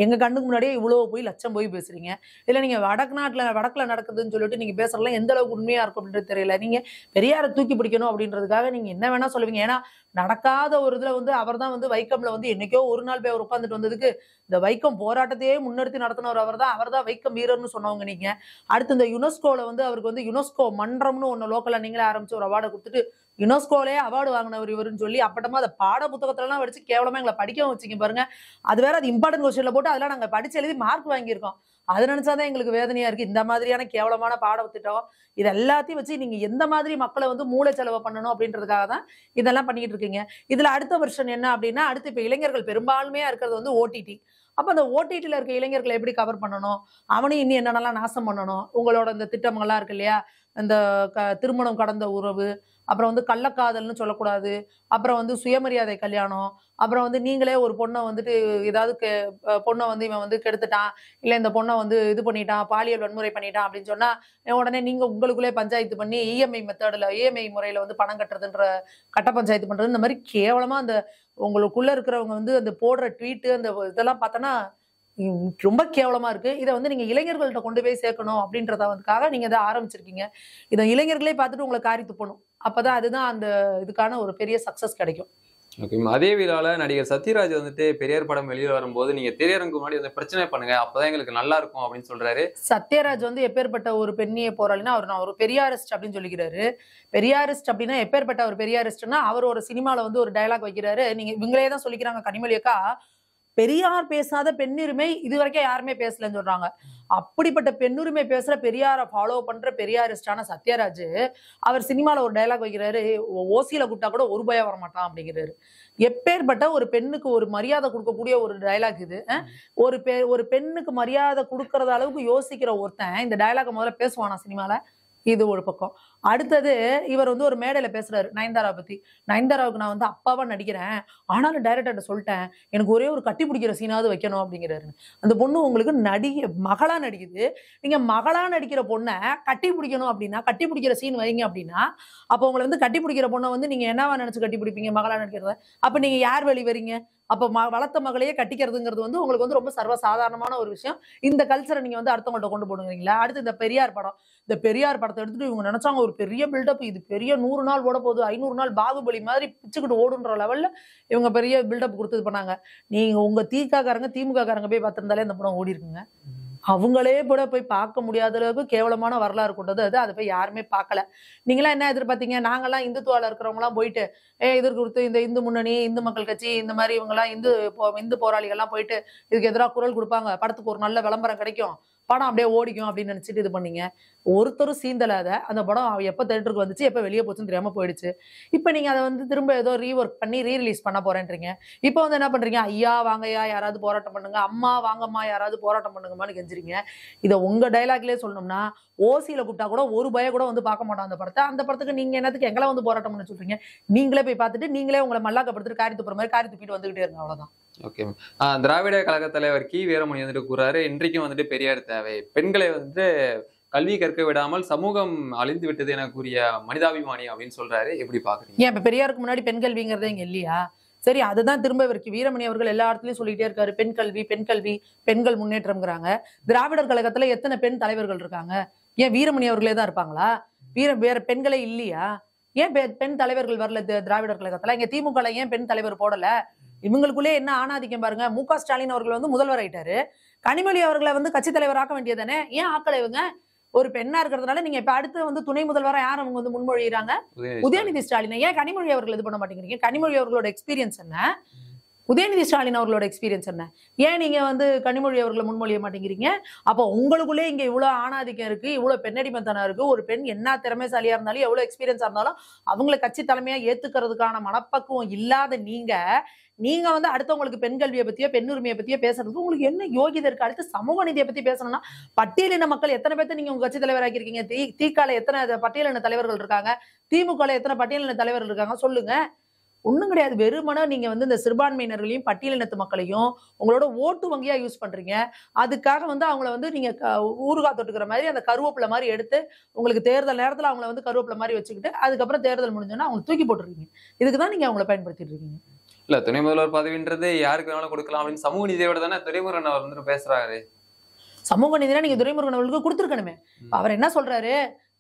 எங்க கண்ணுக்கு முன்னாடியே இவ்வளவு போய் லட்சம் போய் பேசுறீங்க. இல்ல நீங்க வடக்குநாட்டுல வடக்குல நடக்குதுன்னு சொல்லிட்டு நீங்க பேசுறதுல எந்த அளவுக்கு உண்மையா இருக்கும் அப்படின்றது தெரியல. நீங்க பெரியாரை தூக்கி பிடிக்கணும் அப்படின்றதுக்காக நீங்க என்ன வேணா சொல்லுவீங்க. ஏன்னா நடக்காத ஒரு இதுல வந்து அவர் தான் வந்து வைக்கம்ல வந்து என்னைக்கோ ஒரு நாள் போய் அவர் உட்காந்துட்டு வந்ததுக்கு இந்த வைக்கம் போராட்டத்தையே முன்னெடுத்து நடத்தினவர் அவர் தான். அவர் தான் வைக்கம் வீரர்னு சொன்னவங்க நீங்க. அடுத்து இந்த யுனெஸ்கோல வந்து அவருக்கு வந்து யுனெஸ்கோ மன்றம்னு ஒன்னு லோக்கலா நீங்களே ஆரம்பிச்சு ஒரு அவார்டை கொடுத்துட்டு யுனெஸ்கோலயே அவார்டு வாங்கினவர் இவருன்னு சொல்லி அப்பட்டமா அதை பாட புத்தகத்துல எல்லாம் வச்சு கேவலமா எங்களை படிக்கவும் வச்சுங்க பாருங்க. அது வேற அது இம்பார்ட்டன்ட் கொஸ்டின்ல போட்டு அதெல்லாம் நாங்க படிச்சு எழுதி மார்க் வாங்கியிருக்கோம். அதை நினைச்சாதான் எங்களுக்கு வேதனையா இருக்கு. இந்த மாதிரியான கேவலமான பாடத்திட்டம் இது எல்லாத்தையும் வச்சு நீங்க எந்த மாதிரி மக்களை வந்து மூளை செலவு பண்ணணும் அப்படின்றதுக்காக தான் இதெல்லாம் பண்ணிட்டு இருக்கீங்க. இதுல அடுத்த வருஷம் என்ன அப்படின்னா அடுத்து இப்ப இளைஞர்கள் பெரும்பான்மையா இருக்கிறது வந்து ஓடிடி. அப்போ அந்த ஓடிடியில் இருக்க இளைஞர்களை எப்படி கவர் பண்ணணும், அவனையும் இன்னும் என்னென்னலாம் நாசம் பண்ணணும், உங்களோட இந்த திட்டமெல்லாம் இருக்கு இல்லையா, இந்த க திருமணம் கடந்த உறவு, அப்புறம் வந்து கள்ளக்காதல்னு சொல்லக்கூடாது, அப்புறம் வந்து சுயமரியாதை கல்யாணம், அப்புறம் வந்து நீங்களே ஒரு பொண்ணை வந்துட்டு ஏதாவது கெ பொண்ணை வந்து இவன் வந்து கெடுத்துட்டான் இல்லை இந்த பொண்ணை வந்து இது பண்ணிட்டான் பாலியல் வன்முறை பண்ணிட்டான் அப்படின்னு சொன்னால் உடனே நீங்கள் உங்களுக்குள்ளே பஞ்சாயத்து பண்ணி இஎம்ஐ மெத்தடில் இஎம்ஐ முறையில் வந்து பணம் கட்டுறதுன்ற கட்ட பஞ்சாயத்து பண்ணுறது. இந்த மாதிரி கேவலமாக அந்த உங்களுக்குள்ளே இருக்கிறவங்க வந்து அந்த போடுற ட்வீட்டு அந்த இதெல்லாம் பார்த்தோன்னா ரொம்ப கேவலமா இருக்கு. இதை வந்து நீங்க இளைஞர்கள்ட்ட கொண்டு போய் சேர்க்கணும் அப்படின்றதுக்காக நீங்க இதை ஆரம்பிச்சிருக்கீங்க. இதை இளைஞர்களே பார்த்துட்டு உங்களை காரி துப்பணும். அப்பதான் அதுதான் அந்த இதுக்கான ஒரு பெரிய சக்சஸ் கிடைக்கும். ஓகேம்மா, அதே விழால நடிகர் சத்யராஜ் வந்துட்டு பெரியார் படம் வெளியில் வரும்போது நீங்க திரையரங்குக்கு முன்னாடி வந்து பிரச்சனை பண்ணுங்க அப்பதான் எங்களுக்கு நல்லா இருக்கும் அப்படின்னு சொல்றாரு. சத்யராஜ் வந்து எப்பேற்பட்ட ஒரு பெண்ணிய போராளினா அவர் நான் ஒரு பெரியாரிஸ்ட் அப்படின்னு சொல்லிக்கிறாரு. பெரியாரிஸ்ட் அப்படின்னா எப்பேற்பட்ட ஒரு பெரியாரிஸ்ட்னா அவர் ஒரு சினிமால வந்து ஒரு டயலாக் வைக்கிறாரு. நீங்க இவங்களே தான் சொல்லிக்கிறாங்க கனிமொழி அக்கா பெரியார் பேசாத பெண்ணுரிமை இதுவரைக்கும் யாருமே பேசலன்னு சொல்றாங்க. அப்படிப்பட்ட பெண்ணுரிமை பேசுற பெரியாரை ஃபாலோ பண்ற பெரியாரிஸ்டான சத்யராஜ் அவர் சினிமாவில் ஒரு டைலாக் வைக்கிறாரு, ஓசியில கூப்பிட்டா கூட ஒரு பயம் வரமாட்டான் அப்படிங்கிறாரு. எப்பேற்பட்ட ஒரு பெண்ணுக்கு ஒரு மரியாதை கொடுக்கக்கூடிய ஒரு டைலாக் இது. ஒரு பெ ஒரு பெண்ணுக்கு மரியாதை கொடுக்கறத அளவுக்கு யோசிக்கிற ஒருத்தன் இந்த டைலாக் முதல்ல பேசுவானா சினிமால? இது ஒரு பக்கம். அடுத்தது இவர் வந்து ஒரு மேடையில பேசுறாரு நயன்தாரா பத்தி. நயன்தாராவுக்கு நான் வந்து அப்பாவா நடிக்கிறேன், ஆனாலும் டைரக்டர்ட்ட சொல்லிட்டேன் எனக்கு ஒரே ஒரு கட்டி பிடிக்கிற சீனாவது வைக்கணும் அப்படிங்கிறாரு. அந்த பொண்ணு உங்களுக்கு நடிக மகளா நடிக்குது, நீங்க மகளா நடிக்கிற பொண்ணை கட்டி பிடிக்கணும் அப்படின்னா கட்டி பிடிக்கிற சீன் வைங்க அப்படின்னா அப்போ உங்களை வந்து கட்டி பிடிக்கிற பொண்ணை வந்து நீங்க என்னவா நினைச்சு கட்டி பிடிப்பீங்க மகளா நடிக்கிறத? அப்ப நீங்க யார் வெளி வரீங்க? அப்போ ம வளர்த்த மகளையே கட்டிக்கிறதுங்கிறது வந்து உங்களுக்கு வந்து ரொம்ப சர்வசாதாரணமான ஒரு விஷயம். இந்த கல்ச்சரை நீங்கள் வந்து அடுத்தவங்கள்ட்ட கொண்டு போடுங்கிறீங்களா? அடுத்து இந்த பெரியார் படம். இந்த பெரியார் படத்தை எடுத்துட்டு இவங்க நினைச்சாங்க ஒரு பெரிய பில்டப், இது பெரிய நூறு நாள் ஓட போகுது, ஐநூறு நாள் பாகுபலி மாதிரி பிச்சுக்கிட்டு ஓடுன்ற லெவலில் இவங்க பெரிய பில்டப் கொடுத்தது பண்ணாங்க. நீங்கள் உங்கள் திகாக்காரங்க திமுகக்காரங்க போய் பார்த்துருந்தாலே இந்த படம் ஓடி இருக்குங்க. அவங்களே கூட போய் பார்க்க முடியாத அளவுக்கு கேவலமான வரலாறு கொண்டது அது. அதை போய் யாருமே பார்க்கல. நீங்களாம் என்ன எதிர்பார்த்தீங்க? நாங்கள்லாம் இந்துத்துவால இருக்கிறவங்களாம் போயிட்டு ஏ இதற்கு கொடுத்து இந்த இந்து முன்னணி, இந்து மக்கள் கட்சி, இந்த மாதிரி இவங்கெல்லாம் இந்து இந்து போராளிகள்லாம் போயிட்டு இதுக்கு எதிராக குரல் கொடுப்பாங்க, படத்துக்கு ஒரு நல்ல விளம்பரம் கிடைக்கும், படம் அப்படியே ஓடிக்கும் அப்படின்னு நினைச்சிட்டு இது பண்ணீங்க. ஒருத்தரும் சீந்தலாத அந்த படம் எப்போ தேட்டருக்கு வந்துச்சு எப்போ வெளியே போச்சுன்னு தெரியாமல் போயிடுச்சு. இப்போ நீங்கள் அதை வந்து திரும்ப ஏதோ ரீஒர்க் பண்ணி ரீ ரிலீஸ் பண்ண போறேன்றீங்க. இப்போ வந்து என்ன பண்ணுறீங்க? ஐயா வாங்கய்யா யாராவது போராட்டம் பண்ணுங்க, அம்மா வாங்கம்மா யாராவது போராட்டம் பண்ணுங்கம்மான்னு கெஞ்சிறீங்க. இதை உங்கள் டைலாக்லேயே சொல்லணும்னா ஓசியில் கூப்பிட்டா கூட ஒரு பய கூட வந்து பார்க்க மாட்டோம் அந்த படத்தை. அந்த படத்துக்கு நீங்கள் என்னத்துக்கு எங்களை வந்து போராட்டம் பண்ண சொல்கிறீங்க? நீங்களே போய் பார்த்துட்டு நீங்களே உங்களை மல்லாக்கப்படுத்துட்டு காரி துப்புற மாதிரி காரி துப்பிட்டு வந்துகிட்டே இருங்க, அவ்வளோதான். Okay ma'am. திராவிட கழக தலைவர் கி வீரமணி வந்துட்டு கூறாரு இன்றைக்கும் வந்துட்டு பெரியார் தேவை, பெண்களை வந்துட்டு கல்வி கற்க விடாமல் சமூகம் அழிந்து விட்டது என கூறிய மனிதாபிமானி அப்படின்னு சொல்றாரு. எப்படி பாக்குறீங்க? ஏன் இப்ப பெரியாருக்கு முன்னாடி பெண் கல்விங்கிறதே இங்க இல்லையா? சரி, அதுதான் திரும்ப இவருக்கு வீரமணி அவர்கள் எல்லா இடத்துலயும் சொல்லிட்டே இருக்காரு, பெண் கல்வி பெண் கல்வி பெண்கள் முன்னேற்றம்ங்கிறாங்க. திராவிடர் கழகத்துல எத்தனை பெண் தலைவர்கள் இருக்காங்க? ஏன் வீரமணி அவர்களே தான் இருப்பாங்களா? வீர வேற பெண்களே இல்லையா? ஏன் பெண் தலைவர்கள் வரல திராவிடர் கழகத்துல? இங்க திமுகல ஏன் பெண் தலைவர் போடல? இவங்களுக்குள்ளே என்ன ஆணாதிக்கம் பாருங்க. மு க ஸ்டாலின் அவர்கள் வந்து முதல்வர் ஆயிட்டாரு, கனிமொழி அவர்களை வந்து கட்சி தலைவர் ஆக்க வேண்டியதானே, ஏன் ஆக்கலை? இவங்க ஒரு பெண்ணா இருக்கிறதுனால நீங்க இப்ப அடுத்து வந்து துணை முதல்வரா யார் அவங்க வந்து முன்மொழிகிறாங்க? உதயநிதி ஸ்டாலின். ஏன் கனிமொழி அவர்கள் இது பண்ண மாட்டேங்கிறீங்க? கனிமொழி அவர்களோட எக்ஸ்பீரியன்ஸ் என்ன, உதயநிதி ஸ்டாலின் அவர்களோட எக்ஸ்பீரியன்ஸ் என்ன? ஏன் நீங்க வந்து கனிமொழி அவர்களை முன்மொழிய மாட்டேங்கிறீங்க? அப்போ உங்களுக்குள்ளே இங்க இவ்வளவு ஆணாதிக்கம் இருக்கு, இவ்வளவு பெண்ணடிமத்தனம் இருக்கு. ஒரு பெண் என்ன திறமைசாலியா இருந்தாலும் எவ்வளவு எக்ஸ்பீரியன்ஸா இருந்தாலும் அவங்களை கட்சி தலைமையா ஏத்துக்கிறதுக்கான மனப்பக்குவம் இல்லாத நீங்க நீங்க வந்து அடுத்தவங்களுக்கு பெண் கல்வியை பத்தியோ பெண்ணுரிமையை பத்தியோ பேசுறதுக்கு உங்களுக்கு என்ன யோகிதை இருக்கு? அடுத்து சமூக நீதியை பத்தி பேசணும்னா பட்டியலின மக்கள் எத்தனை பேர்த்து நீங்க உங்க கட்சி தலைவராக இருக்கீங்க? தீ தீக்கால எத்தனை பட்டியலின தலைவர்கள் இருக்காங்க? திமுகல எத்தனை பட்டியலின தலைவர்கள் இருக்காங்க? சொல்லுங்க. ஒன்றும் கிடையாது. வெறுமனா நீங்க வந்து இந்த சிறுபான்மையினர்களையும் பட்டியலினத்து மக்களையும் உங்களோட ஓட்டு வங்கியா யூஸ் பண்றீங்க. அதுக்காக வந்து அவங்கள வந்து நீங்க ஊறுகாய் தொட்டுக்கிற மாதிரி அந்த கருவேப்பிலை மாதிரி எடுத்து உங்களுக்கு தேர்தல் நேரத்தில் அவங்கள வந்து கருவேப்பிலை மாதிரி வச்சுக்கிட்டு அதுக்கப்புறம் தேர்தல் முடிஞ்சோன்னா அவங்க தூக்கி போட்டுருக்கீங்க. இதுக்குதான் நீங்க அவங்கள பயன்படுத்திட்டு இருக்கீங்க. இல்ல, துணை முதல்வர் பதவின்றது யாருக்கு வேணாலும் கொடுக்கலாம் அப்படின்னு சமூக நீதியோட தானே துரைமுருகன் அவர் வந்து பேசுறாரு. சமூக நீதினா நீங்க துரைமுருகன் அவர்களுக்கு கொடுத்துருக்கணுமே. அவர் என்ன சொல்றாரு?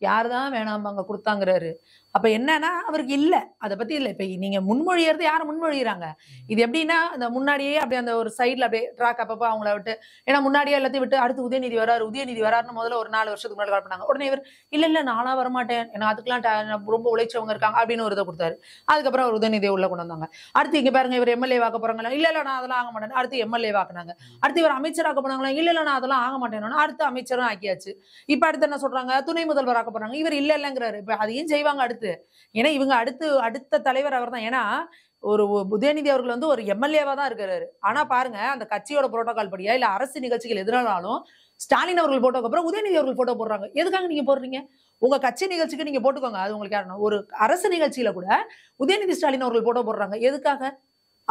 யார் தான் வேணாம் அங்க கொடுத்தாங்கிறாரு. அப்ப என்னன்னா அவருக்கு இல்ல, அதை பத்தி இல்ல. இப்ப நீங்க முன்மொழியறது யார முன்மொழிகிறாங்க? இது எப்படின்னா அந்த முன்னாடியே அப்படியே அந்த ஒரு சைட்ல அப்படியே ட்ராக் அப்பப்போ அவங்கள விட்டு, ஏன்னா முன்னாடியே எல்லாத்தையும் விட்டு அடுத்து உதயநிதி வராரு உதயநிதி வராருன்னு முதல்ல ஒரு நாலு வருஷத்துக்கு முன்னாடி கால் பண்ணாங்க. உடனே இவர் இல்ல இல்ல நானா வரமாட்டேன், ஏன்னா அதுக்கெல்லாம் ரொம்ப உழைச்சவங்க இருக்காங்க அப்படின்னு ஒரு இதை கொடுத்தாரு. அதுக்கப்புறம் அவர் உதயநிதியை உள்ள கொண்டு வந்தாங்க. அடுத்து இங்க பாருங்க இவர் எம்எல்ஏ வாக்க போறாங்களா? இல்ல இல்ல நான் அதெல்லாம் ஆக மாட்டேன். அடுத்து எம்எல்ஏ வாக்குனாங்க. அடுத்து இவர் அமைச்சர் ஆக்க போனாங்களா? இல்ல இல்ல நான் அதெல்லாம் ஆக மாட்டேன்னு அடுத்து அமைச்சரும் ஆக்கியாச்சு. இப்ப அடுத்து என்ன சொல்றாங்க? துணை முதல்வர் ஆக்க போறாங்க. இவர் இல்ல இல்லங்கிறாரு. இப்ப அதையும் செய்வாங்க அடுத்து. ஏன்னா இவங்க அடுத்து அடுத்த தலைவர் அவர் தான். ஏன்னா ஒரு உதயநிதி அவர்கள் வந்து ஒரு எம்எல்ஏவா தான் இருக்கிறாரு. ஆனா பாருங்க அந்த கட்சியோட புரோட்டோகால் படியா இல்ல அரசு நிகழ்ச்சிகள் எதிரானாலும் ஸ்டாலின் அவர்கள் போட்டோக்கு அப்புறம் உதயநிதி அவர்கள் போட்டோ போடுறாங்க. எதுக்காக நீங்க போடுறீங்க? உங்க கட்சி நிகழ்ச்சிக்கு நீங்க போட்டுக்கோங்க, அது உங்களுக்கு யாருன்னா. ஒரு அரசு நிகழ்ச்சியில கூட உதயநிதி ஸ்டாலின் அவர்கள் போட்டோ போடுறாங்க. எதுக்காக?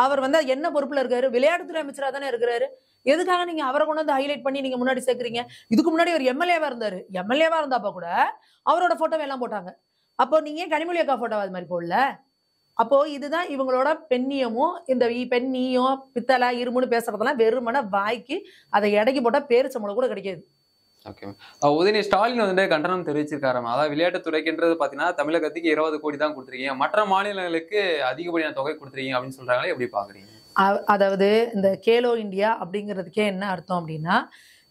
அவர் வந்து என்ன பொறுப்புல இருக்காரு? விளையாட்டுத்துறை அமைச்சரா தானே இருக்கிறாரு. எதுக்காக நீங்க அவரை கொண்டு வந்து ஹைலைட் பண்ணி நீங்க முன்னாடி சேர்க்கிறீங்க? இதுக்கு முன்னாடி ஒரு எம்எல்ஏவா இருந்தாரு, எம்எல்ஏவா இருந்தாப்ப கூட அவரோட போட்டோவை எல்லாம் போட்டாங்க. அப்போ நீங்க கனிமொழி அக்கா போட்டோ அது மாதிரி போடல. அப்போ இதுதான் இவங்களோட பெண்ணியமும் இந்த பெண்ணியம் பித்தளை இருமுன்னு பேசுறதெல்லாம் வெறுமன வாய்க்கு அதை எடைக்கு போட்டா பேரிச்சம்பளை கூட கிடைக்காது. Okay ma'am. உதயநிதி ஸ்டாலின் வந்துட்டு கண்டனம் தெரிவிச்சிருக்காரு. அதாவது விளையாட்டுத்துறைக்குன்றது பாத்தீங்கன்னா தமிழகத்துக்கு இருபது கோடி தான் கொடுத்துருக்கீங்க, மற்ற மாநிலங்களுக்கு அதிகப்படியான தொகை கொடுத்துருக்கீங்க அப்படின்னு சொல்றாங்களே, எப்படி பாக்குறீங்க? அதாவது இந்த கேலோ இந்தியா அப்படிங்கிறதுக்கே என்ன அர்த்தம் அப்படின்னா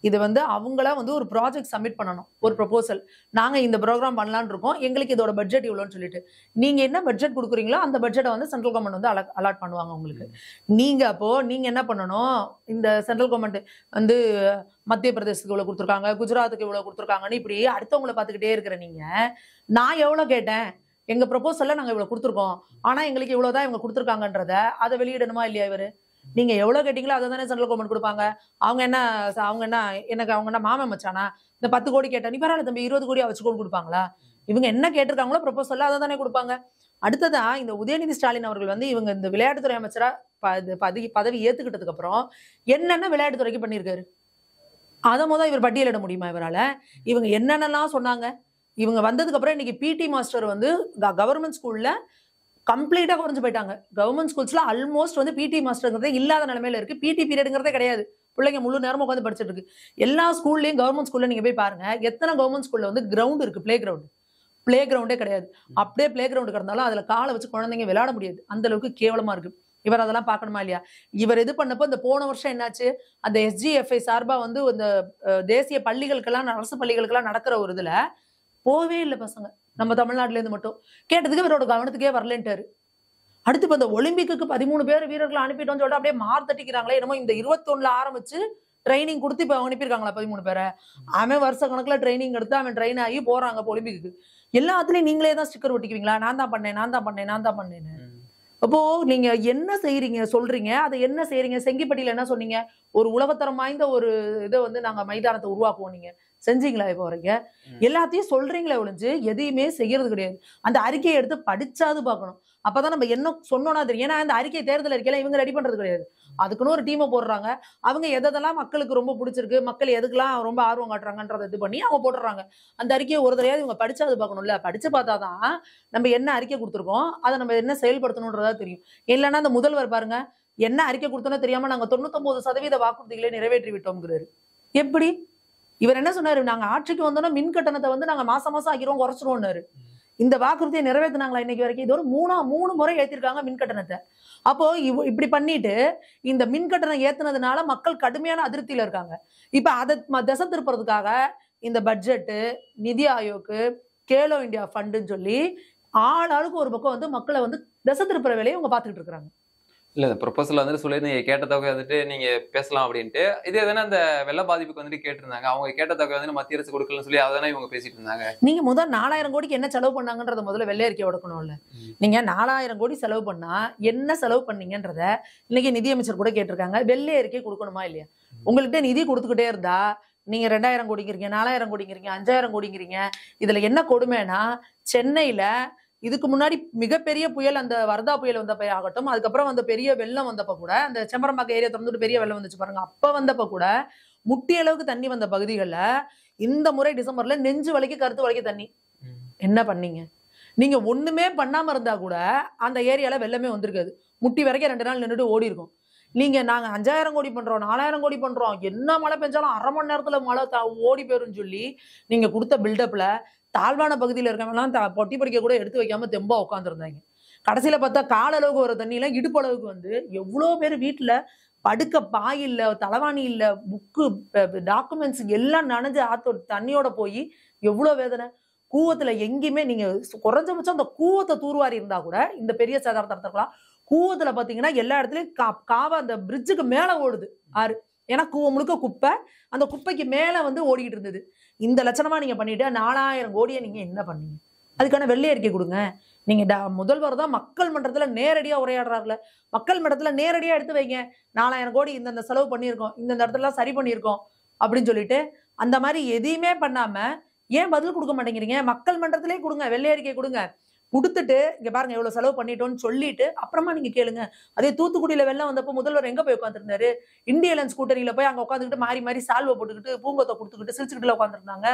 இது வந்து அவங்களா வந்து ஒரு ப்ராஜெக்ட் சப்மிட் பண்ணணும், ஒரு ப்ரொபோசல். நாங்கள் இந்த ப்ரோக்ராம் பண்ணலான்னு இருக்கோம், எங்களுக்கு இதோட பட்ஜெட் இவ்வளோன்னு சொல்லிட்டு நீங்கள் என்ன பட்ஜெட் கொடுக்குறீங்களோ அந்த பட்ஜெட்டை வந்து சென்ட்ரல் கவர்மெண்ட் வந்து அலாட் அலாட் பண்ணுவாங்க உங்களுக்கு. நீங்கள் அப்போது நீங்கள் என்ன பண்ணணும், இந்த சென்ட்ரல் கவர்மெண்ட் வந்து மத்திய பிரதேசத்துக்கு இவ்வளோ கொடுத்துருக்காங்க, குஜராத்துக்கு இவ்வளோ கொடுத்துருக்காங்கன்னு இப்படி அடுத்தவங்களை பார்த்துக்கிட்டே இருக்கிற நீங்கள், நான் எவ்வளோ கேட்டேன், எங்கள் ப்ரொபோசலில் நாங்கள் இவ்வளோ கொடுத்துருக்கோம், ஆனால் எங்களுக்கு இவ்வளோ தான் இவங்க கொடுத்துருக்காங்கன்றத அதை வெளியிடணுமா இல்லையா? இவர் நீங்க எவ்வளவு கேட்டீங்களோ அதை தானே சென்ட்ரல் கவர்மெண்ட் கொடுப்பாங்க. அவங்க என்ன அவங்க என்ன எனக்கு அவங்க என்ன மாமன் மச்சானா, இந்த பத்து கோடி கேட்டா நீ பரவாயில்ல தம்பி இருபது கோடி அவச்சு கோடி கொடுப்பாங்களா? இவங்க என்ன கேட்டிருக்காங்களோ ப்ரொபோசல்ல அதை தானே கொடுப்பாங்க. அடுத்ததான் இந்த உதயநிதி ஸ்டாலின் அவர்கள் வந்து இவங்க இந்த விளையாட்டுத்துறை அமைச்சரா பதவி பதவி ஏத்துக்கிட்டதுக்கு அப்புறம் என்னென்ன விளையாட்டுத்துறைக்கு பண்ணியிருக்காரு அதை மொதல் இவர் பட்டியலிட முடியுமா இவரால்? இவங்க என்னென்னலாம் சொன்னாங்க இவங்க வந்ததுக்கு அப்புறம். இன்னைக்கு பிடி மாஸ்டர் வந்து கவர்மெண்ட் ஸ்கூல்ல கம்ப்ளீட்டாக குறைஞ்சு போயிட்டாங்க. கவர்மெண்ட் ஸ்கூல்ஸில் ஆல்மோஸ்ட் வந்து பிடி மாஸ்டருங்கிறதே இல்லாத நிலமையில இருக்குது. பிடி பீரியடுங்கிறதே கிடையாது, பிள்ளைங்க முழு நேரம் உட்காந்து படிச்சுட்டு இருக்கு. எல்லா ஸ்கூல்லையும் கவர்மெண்ட் ஸ்கூலில் நீங்கள் போய் பாருங்கள், எத்தனை கவர்மெண்ட் ஸ்கூலில் வந்து கிரவுண்ட் இருக்குது, பிளே கிரவுண்டு பிளே கிரவுண்டே கிடையாது. அப்படியே பிளே கிரவுண்டு கிடந்தாலும் அதில் காலை வச்சு குழந்தைங்க விளையாட முடியாது, அந்தளவுக்கு கேவலமாக இருக்குது. இவர் அதெல்லாம் பார்க்கணுமா இல்லையா? இவர் இது பண்ணப்போ இந்த போன வருஷம் என்னாச்சு, அந்த எஸ்ஜிஎஃப்ஐ சார்பாக வந்து இந்த தேசிய பள்ளிகளுக்கெல்லாம் அரசு பள்ளிகளுக்கெல்லாம் நடக்கிற ஒரு இதில் போகவே இல்லை பசங்க, நம்ம தமிழ்நாட்டிலேருந்து மட்டும் கேட்டதுக்கு இவரோட கவனத்துக்கே வரலன்ட்டாரு. அடுத்து இப்போ இந்த ஒலிம்பிக்கு பதிமூணு பேர் வீரர்களை அனுப்பிட்டோம்னு சொல்லிட்டு அப்படியே மார் தட்டிக்கிறாங்களே என்னமோ. இந்த இருபத்தொன்னுல ஆரம்பிச்சு ட்ரைனிங் கொடுத்து இப்போ அனுப்பியிருக்காங்களா பதிமூணு பேரை? அவன் வருஷ கணக்கில் ட்ரைனிங் எடுத்து அவன் ட்ரெயின் ஆகி போறாங்க இப்போ ஒலிம்பிக்கு. எல்லாத்துலேயும் நீங்களே தான் ஸ்டிக்கர் ஒட்டிக்குவீங்களா? நான் தான் பண்ணேன் நான் தான் பண்ணேன் நான் தான் பண்ணேன்னு. அப்போ நீங்க என்ன செய்யறீங்க சொல்றீங்க, அதை என்ன செய்யறீங்க? செங்கிப்பட்டியில என்ன சொன்னீங்க, ஒரு உலகத்தரம் வாய்ந்த ஒரு இதை வந்து நாங்க மைதானத்தை உருவாக்குவோம், நீங்க செஞ்சீங்களா இப்போ வரைங்க? எல்லாத்தையும் சொல்றீங்களே ஒழிஞ்சு எதையுமே செய்யறது கிடையாது. அந்த அறிக்கையை எடுத்து படிச்சாது பார்க்கணும், அப்பதான் நம்ம என்ன சொன்னோம்னா தெரியும். ஏன்னா அந்த அறிக்கை தேர்தல் அறிக்கையில இவங்க ரெடி பண்றது கிடையாது, அதுக்குன்னு ஒரு டீமை போடுறாங்க. அவங்க எதெல்லாம் மக்களுக்கு ரொம்ப பிடிச்சிருக்கு, மக்கள் எதுக்கெல்லாம் ரொம்ப ஆர்வம் காட்டுறாங்கன்றத இது பண்ணி அவங்க போட்டுறாங்க. அந்த அறிக்கையை ஒரு தடையாவது இவங்க படிச்சாது பார்க்கணும்ல, படிச்சு பார்த்தாதான் நம்ம என்ன அறிக்கை கொடுத்துருக்கோம் அதை நம்ம என்ன செயல்படுத்தணுன்றதா தெரியும். இல்லைன்னா அந்த முதல்வர் பாருங்க என்ன அறிக்கை கொடுத்தோன்னு தெரியாம நாங்க தொண்ணூத்தொன்பது சதவீத வாக்குறுதிகளை நிறைவேற்றி விட்டோம்ங்கிறாரு. எப்படி? இவர் என்ன சொன்னாரு, நாங்க ஆட்சிக்கு வந்தோம்னா மின் கட்டணத்தை வந்து நாங்க மாசம் மாசம் ஆக்கிடுவோம் குறைச்சிருவோம்னாரு. இந்த வாக்குறுதியை நிறைவேற்றினாங்களா இன்னைக்கு வரைக்கும்? இதோட மூணா மூணு முறை ஏற்றிருக்காங்க மின் கட்டணத்தை. அப்போ இவ் இப்படி பண்ணிட்டு இந்த மின் கட்டணம் ஏத்தினதுனால மக்கள் கடுமையான அதிருப்தியில இருக்காங்க. இப்ப அதை திசை திருப்புறதுக்காக இந்த பட்ஜெட்டு, நிதி ஆயோக்கு, கேலோ இந்தியா ஃபண்டுன்னு சொல்லி ஆள் ஆளுக்கு ஒரு பக்கம் வந்து மக்களை வந்து திசை திருப்புற வேலையை அவங்க பார்த்துக்கிட்டு இருக்கிறாங்க. இல்லை இந்த ப்ரொபோசல் வந்துட்டு சொல்லி நீங்கள் கேட்ட தொகை வந்துட்டு நீங்கள் பேசலாம் அப்படின்ட்டு, இதே தானே அந்த வெள்ள பாதிப்புக்கு வந்துட்டு கேட்டிருந்தாங்க, அவங்க கேட்ட தொகை வந்துட்டு மத்திய அரசு கொடுக்கலன்னு சொல்லி அதானே இவங்க பேசிட்டு இருந்தாங்க. நீங்கள் முதல் நாலாயிரம் கோடிக்கு என்ன செலவு பண்ணாங்கன்றத முதல்ல வெள்ளை அறிக்கை எடுக்கணும்ல. நீங்கள் நாலாயிரம் கோடி செலவு பண்ணால் என்ன செலவு பண்ணீங்கன்றத இன்னைக்கு நிதியமைச்சர் கூட கேட்டிருக்காங்க. வெள்ளை அறிக்கை கொடுக்கணுமா இல்லையா? உங்கள்கிட்ட நிதி கொடுத்துக்கிட்டே இருந்தா நீங்கள் ரெண்டாயிரம் கோடிங்கிறீங்க, நாலாயிரம் கோடிங்கிறீங்க, அஞ்சாயிரம் கோடிங்கிறீங்க. இதில் என்ன கொடுமைன்னா, சென்னையில் இதுக்கு முன்னாடி மிகப்பெரிய புயல், அந்த வர்தா புயல் வந்தப்ப ஆகட்டும், அதுக்கப்புறம் அந்த பெரிய வெள்ளம் வந்தப்ப கூட, அந்த செம்பரம்பாக்கம் ஏரியா திறந்துட்டு பெரிய வெள்ளம் வந்துச்சு பாருங்க, அப்ப வந்தப்ப கூட முட்டி அளவுக்கு தண்ணி வந்த பகுதிகளில் இந்த முறை டிசம்பர்ல நெஞ்சு வலிக்கு கருத்து வலிக்கு தண்ணி. என்ன பண்ணீங்க நீங்க? ஒண்ணுமே பண்ணாம இருந்தா கூட அந்த ஏரியால வெள்ளமே வந்திருக்காது, முட்டி வரைக்கும் ரெண்டு நாள் நின்றுட்டு ஓடி இருக்கும். நீங்க நாங்க அஞ்சாயிரம் கோடி பண்றோம், நாலாயிரம் கோடி பண்றோம், என்ன மழை பெஞ்சாலும் அரை மணி நேரத்துல மழை ஓடி போயிரும்னு சொல்லி நீங்க கொடுத்த பில்டப்ல தாழ்வான பகுதியில் இருக்கவங்கலாம் பொட்டி படிக்க கூட எடுத்து வைக்காம தெம்பா உட்காந்துருந்தாங்க. கடைசியில பார்த்தா கால அளவுக்கு வர தண்ணியெல்லாம் இடுப்பு அளவுக்கு வந்து எவ்வளோ பேர் வீட்டுல படுக்க பாய் இல்ல, தலைவாணி இல்ல, புக்கு டாக்குமெண்ட்ஸ் எல்லாம் நனைஞ்சு ஆத்தோட தண்ணியோட போய் எவ்வளோ வேதனை. கூவத்துல எங்கேயுமே நீங்க குறைஞ்சபட்சம் அந்த கூவத்தை தூர்வாரி இருந்தா கூட இந்த பெரிய சேதாரத்தெடுத்துக்கலாம். கூவத்துல பாத்தீங்கன்னா எல்லா இடத்துலயும் கா காவா அந்த பிரிட்ஜுக்கு மேல ஓடுது ஆறு, ஏன்னா கூவம் முழுக்க குப்பை, அந்த குப்பைக்கு மேல வந்து ஓடிக்கிட்டு இருந்தது. இந்த லட்சணமா நீங்க பண்ணிட்டு நாலாயிரம் கோடியை நீங்க என்ன பண்ணீங்க? அதுக்கான வெள்ளை அறிக்கை கொடுங்க. நீங்க முதல்வர் தான் மக்கள் மன்றத்துல நேரடியா உரையாடுறாருல, மக்கள் மன்றத்துல நேரடியா எடுத்து வைங்க, நாலாயிரம் கோடி இந்த செலவு பண்ணியிருக்கோம், இந்த இடத்துல சரி பண்ணியிருக்கோம் அப்படின்னு சொல்லிட்டு. அந்த மாதிரி எதையுமே பண்ணாம ஏன் பதில் கொடுக்க மாட்டேங்கிறீங்க? மக்கள் மன்றத்திலே கொடுங்க, வெள்ளை அறிக்கை கொடுங்க. கொடுத்துட்டு இங்க பாருங்க எவ்வளவு செலவு பண்ணிட்டோம்னு சொல்லிட்டு அப்புறமா நீங்க கேளுங்க. அதே தூத்துக்குடியில வெள்ளம் வந்தப்போ முதல்வர் எங்க போய் உட்காந்துருந்தாரு? இந்திய அலைன்ஸ் கூட்டணியில போய் அங்க உட்காந்துக்கிட்டு மாறி மாறி சால்வை போட்டுக்கிட்டு பூங்கத்தை கொடுத்துக்கிட்டு சிரிச்சுக்கிட்டுல உட்காந்துருந்தாங்க.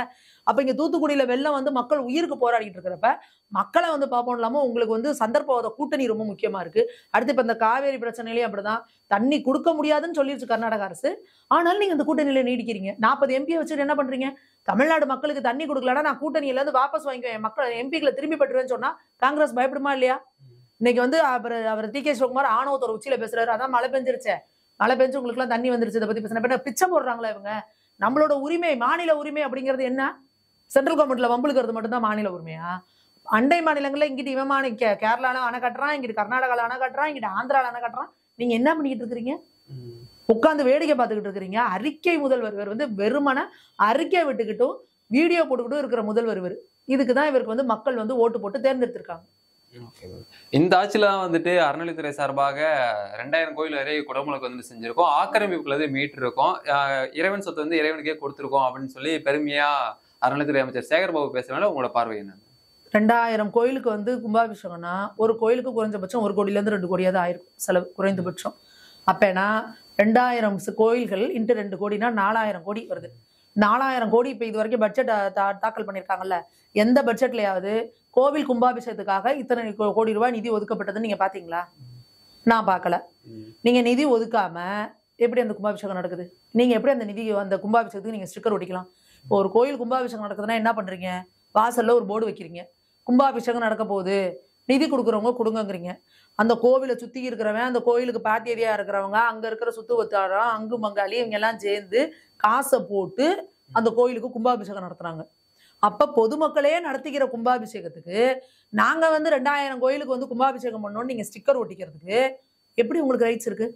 அப்ப இங்க தூத்துக்குடியில வெள்ளம் வந்து மக்கள் உயிருக்கு போராடிட்டு இருக்கிறப்ப மக்களை வந்து பார்ப்போம் இல்லாம உங்களுக்கு வந்து சந்தர்ப்பவாத கூட்டணி ரொம்ப முக்கியமா இருக்கு. அடுத்து இப்ப இந்த காவேரி பிரச்சனையிலயும் அப்படிதான், தண்ணி கொடுக்க முடியாதுன்னு சொல்லிருச்சு கர்நாடக அரசு, ஆனாலும் நீங்க இந்த கூட்டணியில நீடிக்கிறீங்க. நாற்பது எம்பியை வச்சுட்டு என்ன பண்றீங்க? தமிழ்நாடு மக்களுக்கு தண்ணி கொடுக்கலன்னா நான் கூட்டணியில இருந்து வாபஸ் வாங்கிக்குவேன், மக்கள் எம்பிக்களை திரும்பி பெற்றுவேன்னு சொன்னா காங்கிரஸ் பயப்படுமா இல்லையா? இன்னைக்கு வந்து அவர் அவர் டி கே சிவகுமார் ஆணவத்தோட உச்சியில பேசுறாரு, அதான் மழை பெஞ்சிருச்சே, மழை பெஞ்சு உங்களுக்கு எல்லாம் தண்ணி வந்துருச்சு, இதை பத்தி பேசுறேன். பிச்சை போடுறாங்களா இவங்க? நம்மளோட உரிமை, மாநில உரிமை அப்படிங்கிறது என்ன? சென்ட்ரல் கவர்மெண்ட்ல வம்புழுக்கிறது மட்டும்தான் மாநில உரிமையா? அண்டை மாநிலங்கள்ல இங்கிட்டு இவமான கேரளால அணை கட்டுறான், இங்கிட்டு கர்நாடகால அணை கட்டுறான், இங்கிட்டு ஆந்திரால அணை கட்டுறான். நீங்க என்ன பண்ணிக்கிட்டு இருக்கிறீங்க? உட்காந்து வேடிக்கை பார்த்துக்கிட்டு இருக்கிறீங்க. அறிக்கை முதல்வர் வந்து வெறுமன அறிக்கை விட்டுக்கிட்டும் வீடியோ போட்டுக்கிட்டும் இருக்கிற முதல்வர். இதுக்குதான் இவருக்கு வந்து மக்கள் வந்து ஓட்டு போட்டு தேர்ந்தெடுத்திருக்காங்க. இந்த ஆட்சியில வந்துட்டு அறநிலைத்துறை சார்பாக ரெண்டாயிரம் கோயில் வரை குடமுழுக்கு வந்து செஞ்சிருக்கோம், ஆக்கிரமிப்புல மீட்டிருக்கோம், இறைவன் சொத்து வந்து இறைவனுக்கே கொடுத்துருக்கோம் அப்படின்னு சொல்லி பெருமையா அறநிலைத்துறை அமைச்சர் சேகர்பாபு பேசுறதுனால உங்களோட பார்வை என்ன? ரெண்டாயிரம் கோயிலுக்கு வந்து கும்பாபிஷேகம்னா ஒரு கோயிலுக்கு குறைஞ்சபட்சம் ஒரு கோடியில இருந்து ரெண்டு கோடியாவது ஆயிருக்கும் செலவு குறைந்தபட்சம். அப்பனா ரெண்டாயிரம் கோயில்கள் இன்ட்டு ரெண்டு கோடினா நாலாயிரம் கோடி வருது. நாலாயிரம் கோடி இப்போ இது வரைக்கும் பட்ஜெட் தாக்கல் பண்ணியிருக்காங்கல்ல, எந்த பட்ஜெட்லையாவது கோவில் கும்பாபிஷேகத்துக்காக இத்தனை கோடி ரூபாய் நிதி ஒதுக்கப்பட்டதுன்னு நீங்கள் பார்த்தீங்களா? நான் பார்க்கல. நீங்கள் நிதி ஒதுக்காம எப்படி அந்த கும்பாபிஷேகம் நடக்குது? நீங்கள் எப்படி அந்த நிதி அந்த கும்பாபிஷேகத்துக்கு நீங்கள் ஸ்டிக்கர் ஒட்டிக்கலாம்? இப்போ ஒரு கோயில் கும்பாபிஷேகம் நடக்குதுன்னா என்ன பண்ணுறீங்க? வாசலில் ஒரு போர்டு வைக்கிறீங்க, கும்பாபிஷேகம் நடக்க போகுது, நிதி கொடுக்குறவங்க கொடுங்கங்கிறீங்க. அந்த கோவிலை சுற்றி இருக்கிறவன், அந்த கோயிலுக்கு பாத்தியரியா இருக்கிறவங்க, அங்கே இருக்கிற சுத்து வத்தாரம், அங்கு மங்காளி இவங்க எல்லாம் சேர்ந்து காசை போட்டு அந்த கோயிலுக்கு கும்பாபிஷேகம் நடத்துறாங்க. அப்போ பொதுமக்களே நடத்திக்கிற கும்பாபிஷேகத்துக்கு நாங்கள் வந்து ரெண்டாயிரம் கோயிலுக்கு வந்து கும்பாபிஷேகம் பண்ணோன்னு நீங்கள் ஸ்டிக்கர் ஒட்டிக்கிறதுக்கு எப்படி உங்களுக்கு ரைட்ஸ் இருக்கு?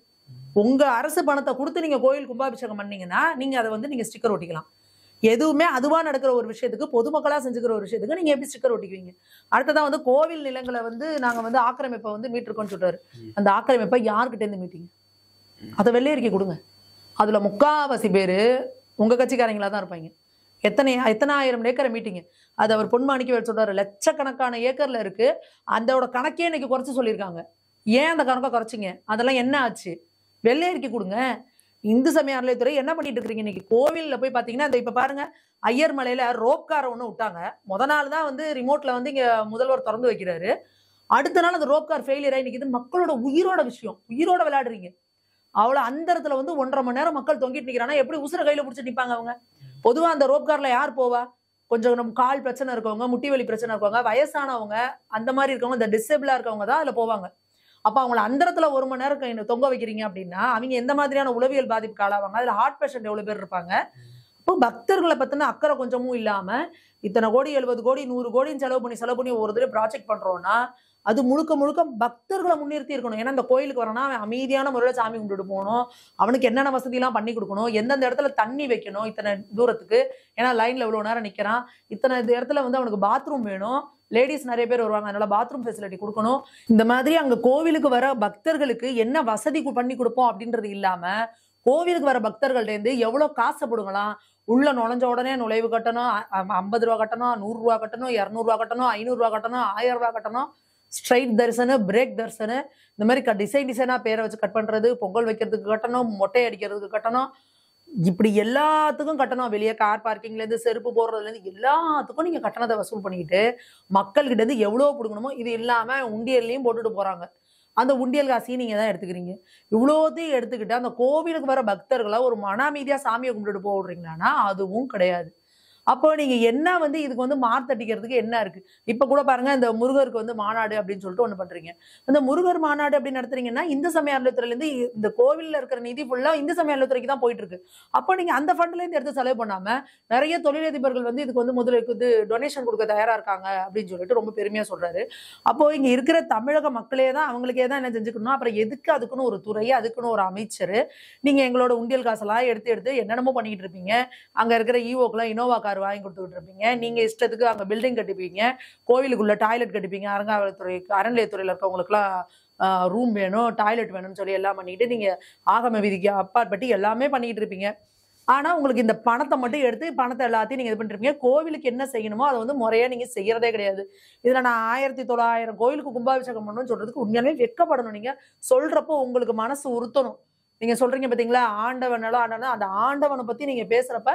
உங்கள் அரசு பணத்தை கொடுத்து நீங்கள் கோயில் கும்பாபிஷேகம் பண்ணீங்கன்னா நீங்கள் அதை வந்து நீங்கள் ஸ்டிக்கர் ஒட்டிக்கலாம். எதுவுமே அதுவா நடக்கிற ஒரு விஷயத்துக்கு, பொதுமக்களா செஞ்சுக்கிற ஒரு விஷயத்துக்கு நீங்க எப்படி ஸ்டிக்கர் ஒட்டிக்குவீங்க? அடுத்ததான் வந்து கோவில் நிலங்களை வந்து நாங்க வந்து ஆக்கிரமிப்பை வந்து மீட்டிருக்கோம்னு சொல்றாரு. அந்த ஆக்கிரமிப்பை யார்கிட்ட இருந்து மீட்டிங்க? அதை வெள்ளையறிக்கை கொடுங்க. அதுல முக்காவாசி பேரு உங்க கட்சிக்காரங்களா தான் இருப்பாங்க. எத்தனை எத்தனை ஆயிரம் ஏக்கரை மீட்டிங்க? அது அவர் பொன்மாணிக்கு சொல்றாரு, லட்சக்கணக்கான ஏக்கர்ல இருக்கு. அதோட கணக்கே இன்னைக்கு குறைச்சு சொல்லியிருக்காங்க. ஏன் அந்த கணக்கை குறைச்சிங்க? அதெல்லாம் என்ன ஆச்சு? வெள்ளையறிக்கை கொடுங்க. இந்து சமய அறநிலைத்துறை என்ன பண்ணிட்டு இருக்கிறீங்க? இன்னைக்கு கோவிலில் போய் பார்த்தீங்கன்னா அந்த இப்போ பாருங்க, ஐயர் மலையில ரோப்காரை ஒன்று விட்டாங்க. முத நாள் தான் வந்து ரிமோட்ல வந்து இங்கே முதல்வர் திறந்து வைக்கிறாரு. அடுத்த நாள் அந்த ரோப்கார் ஃபெயிலியர் ஆகி நிற்கிது. மக்களோட உயிரோட விஷயம், உயிரோட விளையாடுறீங்க. அவ்வளோ அந்த இடத்துல வந்து ஒன்றரை மணி நேரம் மக்கள் தொங்கிட்டு நிற்கிறாங்கன்னா எப்படி உசுர கையில பிடிச்சி நிற்பாங்க அவங்க? பொதுவாக அந்த ரோப்காரில் யார் போவா? கொஞ்சம் நம்ம கால் பிரச்சனை இருக்கவங்க, முட்டி வலி பிரச்சனை இருக்கவங்க, வயசானவங்க, அந்த மாதிரி இருக்கவங்க, இந்த டிசேபிளாக இருக்கவங்க தான் அதில் போவாங்க. அப்போ அவங்கள அந்தரத்தில் ஒரு மணி நேரம் தொங்க வைக்கிறீங்க அப்படின்னா அவங்க எந்த மாதிரியான உளவியல் பாதிப்புக்கு ஆளாவாங்க? அதில் ஹார்ட் பேஷண்ட் எவ்வளோ பேர் இருப்பாங்க? இப்போ பக்தர்களை பற்றின அக்கறை கொஞ்சமும் இல்லாமல் இத்தனை கோடி, எழுபது கோடி, நூறு கோடின்னு செலவு பண்ணி செலவு பண்ணி ஒரு தடவை ப்ராஜெக்ட் பண்ணுறோன்னா அது முழுக்க முழுக்க பக்தர்களை முன்னிறுத்தி இருக்கணும். ஏன்னா இந்த கோயிலுக்கு வரனா அவன் அமைதியான முறையில் சாமி கும்பிட்டுட்டு போகணும், அவனுக்கு என்னென்ன வசதியெல்லாம் பண்ணி கொடுக்கணும், எந்தெந்த இடத்துல தண்ணி வைக்கணும் இத்தனை தூரத்துக்கு, ஏன்னா லைனில் இவ்வளோ நேரம் நிற்கிறான், இத்தனை இடத்துல வந்து அவனுக்கு பாத்ரூம் வேணும், லேடிஸ் நிறைய பேர் வருவாங்க, அதனால பாத்ரூம் ஃபெசிலிட்டி கொடுக்கணும். இந்த மாதிரி அங்கே கோவிலுக்கு வர பக்தர்களுக்கு என்ன வசதி பண்ணி கொடுப்போம் அப்படின்றது இல்லாமல் கோவிலுக்கு வர பக்தர்கள்டேருந்து எவ்வளோ காசை போடுங்களாம், உள்ள நுழைஞ்ச உடனே நுழைவு கட்டணும், ஐம்பது ரூபா கட்டணும், நூறுரூவா கட்டணும், இரநூறுவா கட்டணும், ஐநூறுரூவா கட்டணும், ஆயிரம் ரூபா கட்டணும், ஸ்ட்ரைட் தரிசனம், பிரேக் தரிசனம், இந்த மாதிரி க டிசைன் டிசைனாக பேரை வச்சு கட் பண்ணுறது, பொங்கல் வைக்கிறதுக்கு கட்டணும், மொட்டை அடிக்கிறதுக்கு கட்டணும், இப்படி எல்லாத்துக்கும் கட்டணம். வெளியே கார் பார்க்கிங்லேருந்து செருப்பு போடுறதுலேருந்து எல்லாத்துக்கும் நீங்கள் கட்டணத்தை வசூல் பண்ணிக்கிட்டு மக்கள்கிட்ட இருந்து எவ்வளோ பிடுங்கணுமோ இது இல்லாமல் உண்டியல்லையும் போட்டுட்டு போகிறாங்க. அந்த உண்டியல் காசையும் நீங்கள் தான் எடுத்துக்கிறீங்க. இவ்வளோத்தையும் எடுத்துக்கிட்டு அந்த கோவிலுக்கு வர பக்தர்களை ஒரு மன அமைதியாக சாமியை கும்பிட்டுட்டு போடுறீங்களான்னா அதுவும் கிடையாது. அப்போ நீங்கள் என்ன வந்து இதுக்கு வந்து மார்த்தட்டிக்கிறதுக்கு என்ன இருக்குது? இப்போ கூட பாருங்கள், இந்த முருகருக்கு வந்து மாநாடு அப்படின்னு சொல்லிட்டு ஒன்று பண்ணுறீங்க. அந்த முருகர் மாநாடு அப்படின்னு நடத்துறீங்கன்னா இந்து சமய அறநிலைத்துறையிலேருந்து இந்த கோவிலில் இருக்கிற நிதி ஃபுல்லாக இந்து சமய அறநிலைத்துறைக்கு தான் போயிட்டுருக்கு. அப்போ நீங்கள் அந்த ஃபண்ட்லேருந்து எடுத்து செலவு பண்ணாமல் நிறைய தொழிலதிபர்கள் வந்து இதுக்கு வந்து முதலுக்கு வந்து டொனேஷன் கொடுக்க தயாராக இருக்காங்க அப்படின்னு சொல்லிட்டு ரொம்ப பெருமையாக சொல்கிறாரு. அப்போது இங்கே இருக்கிற தமிழக மக்களே தான் அவங்களுக்கே தான் என்ன செஞ்சுக்கணும்? அப்புறம் எதுக்கு அதுக்குன்னு ஒரு துறை, அதுக்குன்னு ஒரு அமைச்சர்? நீங்கள் எங்களோட உண்டியல் காசெல்லாம் எடுத்து எடுத்து என்னென்னமோ பண்ணிக்கிட்டு இருப்பீங்க. அங்கே இருக்கிற ஈவோக்கெல்லாம் இனோவா கார் வாங்கி கொடுத்துட்டு இருப்பீங்க, நீங்க இஷ்டத்துக்கு அங்க பில்டிங் கட்டிப்பீங்க, கோயிலுக்குள்ள டாய்லெட் கட்டிப்பீங்க, அறங்காவல்துறைக்கு அறநிலையத்துறையில இருக்கவங்களுக்குலாம் ரூம் வேணும், டாய்லெட் வேணும்னு சொல்லி எல்லாம் பண்ணிட்டு நீங்க ஆகம விதிக்கு அப்பாற்பட்டு எல்லாமே பண்ணிக்கிட்டு இருப்பீங்க. ஆனா உங்களுக்கு இந்த பணத்தை மட்டும் எடுத்து பணத்தை எல்லாத்தையும் நீங்க இது பண்ணிட்டு இருப்பீங்க. கோவிலுக்கு என்ன செய்யணுமோ அதை வந்து முறையா நீங்க செய்யறதே கிடையாது. இதுல நான் ஆயிரத்தி தொள்ளாயிரம் கோயிலுக்கு கும்பாபிஷேகம் பண்ணணும்னு சொல்றதுக்கு உண்மையாலுமே வெட்கப்படணும். நீங்க சொல்றப்போ உங்களுக்கு மனசு உறுத்தணும். நீங்க சொல்றீங்க பாத்தீங்களா, ஆண்டவனாலும் ஆண்டவனா, அந்த ஆண்டவனை பத்தி நீங்க பேசுறப்ப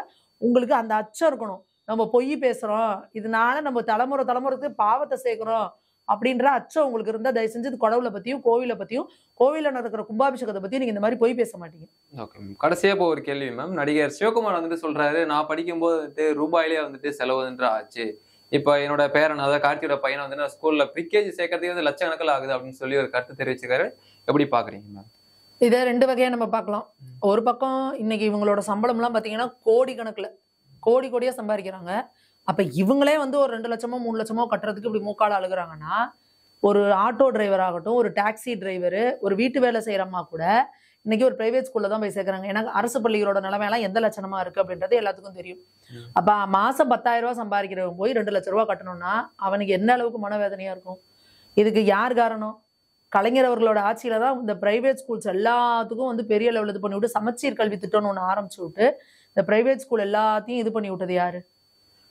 உங்களுக்கு அந்த அச்சம் இருக்கணும். நம்ம பொய் பேசுகிறோம், இதனால நம்ம தலைமுறை தலைமுறைக்கு பாவத்தை சேர்க்குறோம் அப்படின்ற அச்சம் உங்களுக்கு இருந்தால் தயவு செஞ்சது கடவுளை பற்றியும் கோவிலை பற்றியும் கோவிலில் நடக்கிற கும்பாபிஷேகத்தை பற்றியும் நீங்கள் இந்த மாதிரி பொய் பேச மாட்டீங்க. ஓகே மேம், கடைசியாக இப்போ ஒரு கேள்வி மேம். நடிகர் சிவகுமார் வந்துட்டு சொல்கிறாரு, நான் படிக்கும்போது வந்துட்டு ரூபாயிலேயே வந்துட்டு செலவுன்ற ஆச்சு, இப்போ என்னோட பேரன் அதாவது கார்த்தியோட பையனை வந்து நான் ஸ்கூலில் ப்ரிகேஜி சேர்க்கறதுக்கு வந்து லட்சக்கணக்கில் ஆகுது அப்படின்னு சொல்லி ஒரு கருத்து தெரிவிச்சிருக்காரு. எப்படி பார்க்குறீங்க மேம்? இதை ரெண்டு வகையா நம்ம பார்க்கலாம். ஒரு பக்கம் இன்னைக்கு இவங்களோட சம்பளம் எல்லாம் பாத்தீங்கன்னா கோடி கணக்குல கோடி கோடியா சம்பாதிக்கிறாங்க. அப்ப இவங்களே வந்து ஒரு ரெண்டு லட்சமோ மூணு லட்சமோ கட்டுறதுக்கு இப்படி மூக்கால அழுகுறாங்கன்னா, ஒரு ஆட்டோ டிரைவர் ஆகட்டும், ஒரு டாக்ஸி டிரைவரு, ஒரு வீட்டு வேலை செய்யறமா கூட இன்னைக்கு ஒரு பிரைவேட் ஸ்கூல்ல தான் போய் சேர்க்கறாங்க. ஏன்னா அரசு பள்ளிகளோட நிலைமையெல்லாம் எந்த லட்சணமா இருக்கு அப்படின்றது எல்லாத்துக்கும் தெரியும். அப்ப மாசம் பத்தாயிரம் ரூபாய் சம்பாதிக்கிறவங்க போய் ரெண்டு லட்ச ரூபா கட்டணும்னா அவனுக்கு என்ன அளவுக்கு மனவேதனையா இருக்கும்? இதுக்கு யார் காரணம்? கலைஞர் அவர்களோட ஆட்சியில தான் இந்த பிரைவேட் ஸ்கூல்ஸ் எல்லாத்துக்கும் வந்து பெரிய லெவலில் இது பண்ணி விட்டு சமச்சீர் கல்வி திட்டம்னு ஒன்று ஆரம்பிச்சு விட்டு இந்த பிரைவேட் ஸ்கூல் எல்லாத்தையும் இது பண்ணி விட்டது யாரு?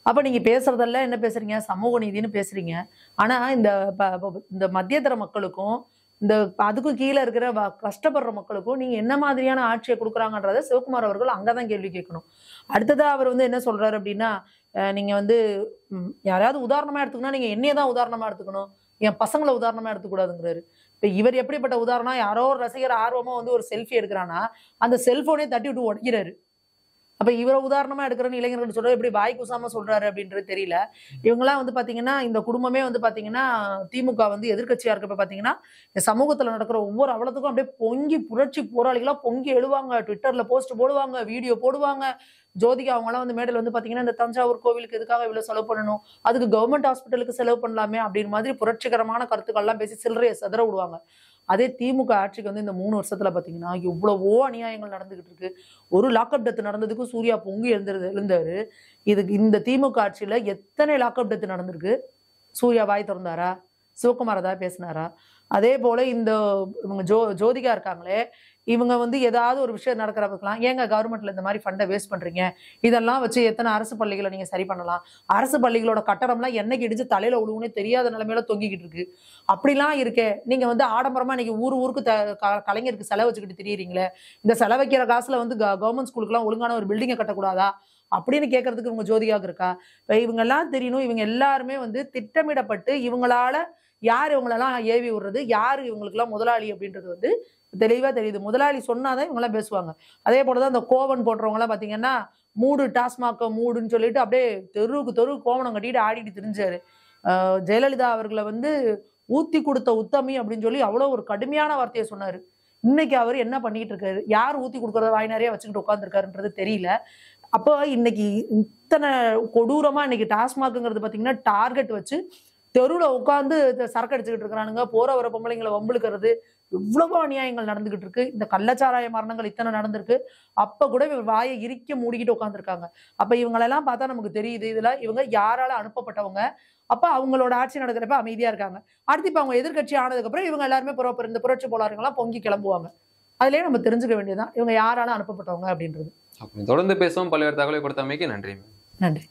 அப்போ நீங்கள் பேசுறதெல்லாம் என்ன பேசுறீங்க? சமூக நீதினு பேசுறீங்க. ஆனால் இந்த இந்த மத்தியதர மக்களுக்கும் இந்த அதுக்கும் கீழே இருக்கிற கஷ்டப்படுற மக்களுக்கும் நீங்கள் என்ன மாதிரியான ஆட்சியை கொடுக்குறாங்கன்றத சிவகுமார் அவர்கள் அங்கே தான் கேள்வி கேட்கணும். அடுத்ததாக அவர் வந்து என்ன சொல்றாரு அப்படின்னா, நீங்கள் வந்து யாராவது உதாரணமாக எடுத்துக்கணும், நீங்கள் என்னையே தான் உதாரணமாக எடுத்துக்கணும், என் பசங்களை உதாரணமாக எடுத்துக்கூடாதுங்கிறாரு. இப்போ இவர் எப்படிப்பட்ட உதாரணம்? யாரோ ஒரு ரசிகர் ஆர்வமாக வந்து ஒரு செல்ஃபி எடுக்கிறான்னா அந்த செல்ஃபோனே தட்டி விட்டு உடைக்கிறாரு. அப்போ இவரை உதாரணமாக எடுக்கிறேன்னு இளைஞர்கள் சொல்கிறார். எப்படி வாய் கூசாமல் சொல்கிறாரு அப்படின்றது தெரியல. இவங்களாம் வந்து பார்த்தீங்கன்னா இந்த குடும்பமே வந்து பார்த்தீங்கன்னா திமுக வந்து எதிர்கட்சியாக இருக்கப்போ பார்த்தீங்கன்னா இந்த சமூகத்தில் நடக்கிற ஒவ்வொரு அவலத்துக்கும் அப்படியே பொங்கி புரட்சி போராளிகளாக பொங்கி எழுவாங்க, ட்விட்டரில் போஸ்ட் போடுவாங்க, வீடியோ போடுவாங்க. ஜோதிகா அவங்களாம் வந்து மேடையில் வந்து பார்த்தீங்கன்னா இந்த தஞ்சாவூர் கோவிலுக்கு எதுக்காக இவ்வளோ செலவு பண்ணணும், அதுக்கு கவர்மெண்ட் ஹாஸ்பிட்டலுக்கு செலவு பண்ணலாமே அப்படின்னு மாதிரி புரட்சிகரமான கருத்துக்கள்லாம் பேசி சில்லறையை செதற விடுவாங்க. அதே திமுக ஆட்சிக்கு வந்து இந்த மூணு வருஷத்துல பாத்தீங்கன்னா எவ்வளவோ அநியாயங்கள் நடந்துகிட்டு இருக்கு. ஒரு லாக்அப் டெத் நடந்ததுக்கு சூர்யா பொங்கி எழுந்தது எழுந்தாரு. இது இந்த திமுக ஆட்சியில எத்தனை லாக்அப் டெத் நடந்திருக்கு? சூர்யா வாய் திறந்தாரா? சிவகுமார் ஏதாவது பேசினாரா? அதே போல இந்த இவங்க ஜோ ஜோதிகா இருக்காங்களே, இவங்க வந்து ஏதாவது ஒரு விஷயம் நடக்கிறப்பலாம் ஏங்க கவர்மெண்ட்ல இந்த மாதிரி ஃபண்டை வேஸ்ட் பண்றீங்க, இதெல்லாம் வச்சு எத்தனை அரசு பள்ளிகளை நீங்க சரி பண்ணலாம், அரசு பள்ளிகளோட கட்டடம்லாம் என்னைக்கு இடிச்சு தலையில விழுவுன்னு தெரியாத நிலைமையில தொங்கிக்கிட்டு இருக்கு, அப்படிலாம் இருக்கே. நீங்க வந்து ஆடம்பரமா இன்னைக்கு ஊர் ஊருக்கு த கலைஞருக்கு செலவு வச்சுக்கிட்டு தெரியுறீங்களே, இந்த செலவைக்கிற காசுல வந்து கவர்மெண்ட் ஸ்கூலுக்குலாம் ஒழுங்கான ஒரு பில்டிங்கை கட்டக்கூடாதா அப்படின்னு கேட்கறதுக்கு இவங்க ஜோதிகாவுக்கு இருக்கா? இப்போ இவங்கெல்லாம் தெரியணும். இவங்க எல்லாருமே வந்து திட்டமிடப்பட்டு இவங்களால யார் இவங்களெல்லாம் ஏவி விடுறது, யார் இவங்களுக்குலாம் முதலாளி அப்படின்றது வந்து தெளிவாக தெரியுது. முதலாளி சொன்னாதான் இவங்கெல்லாம் பேசுவாங்க. அதே போலதான் இந்த கோவன் போடுறவங்கலாம் பார்த்தீங்கன்னா மூடு டாஸ்மாக மூடுன்னு சொல்லிட்டு அப்படியே தெருவுக்கு தெரு கோவனம் கட்டிட்டு ஆடிட்டு திரிஞ்சாரு. ஜெயலலிதா அவர்களை வந்து ஊத்தி கொடுத்த உத்தமி அப்படின்னு சொல்லி அவ்வளோ ஒரு கடுமையான வார்த்தையை சொன்னார். இன்னைக்கு அவர் என்ன பண்ணிக்கிட்டு இருக்காரு? யார் ஊத்தி கொடுக்குறத வாய் நிறைய வச்சுக்கிட்டு உட்காந்துருக்காருன்றது தெரியல. அப்போ இன்னைக்கு இத்தனை கொடூரமா இன்னைக்கு டாஸ்மாக்குங்கிறது பார்த்தீங்கன்னா டார்கெட் வச்சு தெருவில் உட்காந்து சரக்கு அடிச்சுக்கிட்டு இருக்கிறானுங்க, போற வர பொம்பளைங்களை வம்பிழுக்கிறது, எவ்வளவோ அநியாயங்கள் நடந்துகிட்டு இருக்கு. இந்த கள்ளச்சாராய மரணங்கள் இத்தனை நடந்திருக்கு. அப்ப கூட வாயை இறுக்கி மூடிக்கிட்டு உட்காந்துருக்காங்க. அப்ப இவங்களெல்லாம் பார்த்தா நமக்கு தெரியுது இதுல இவங்க யாரால அனுப்பப்பட்டவங்க. அப்ப அவங்களோட ஆட்சி நடக்கிறப்ப அமைதியா இருக்காங்க. அடுத்து இப்ப அவங்க எதிர்கட்சி ஆனதுக்கு அப்புறம் இவங்க எல்லாருமே புறப்ப இந்த புரட்சி போலாருங்கெல்லாம் பொங்கி கிளம்புவாங்க. அதுலயே நம்ம தெரிஞ்சுக்க வேண்டியதுதான் இவங்க யாரால அனுப்பப்பட்டவங்க அப்படின்றது. தொடர்ந்து பேசுவோம். பல்வேறு தகவலை கொடுத்தமைக்கு நன்றி. நன்றி.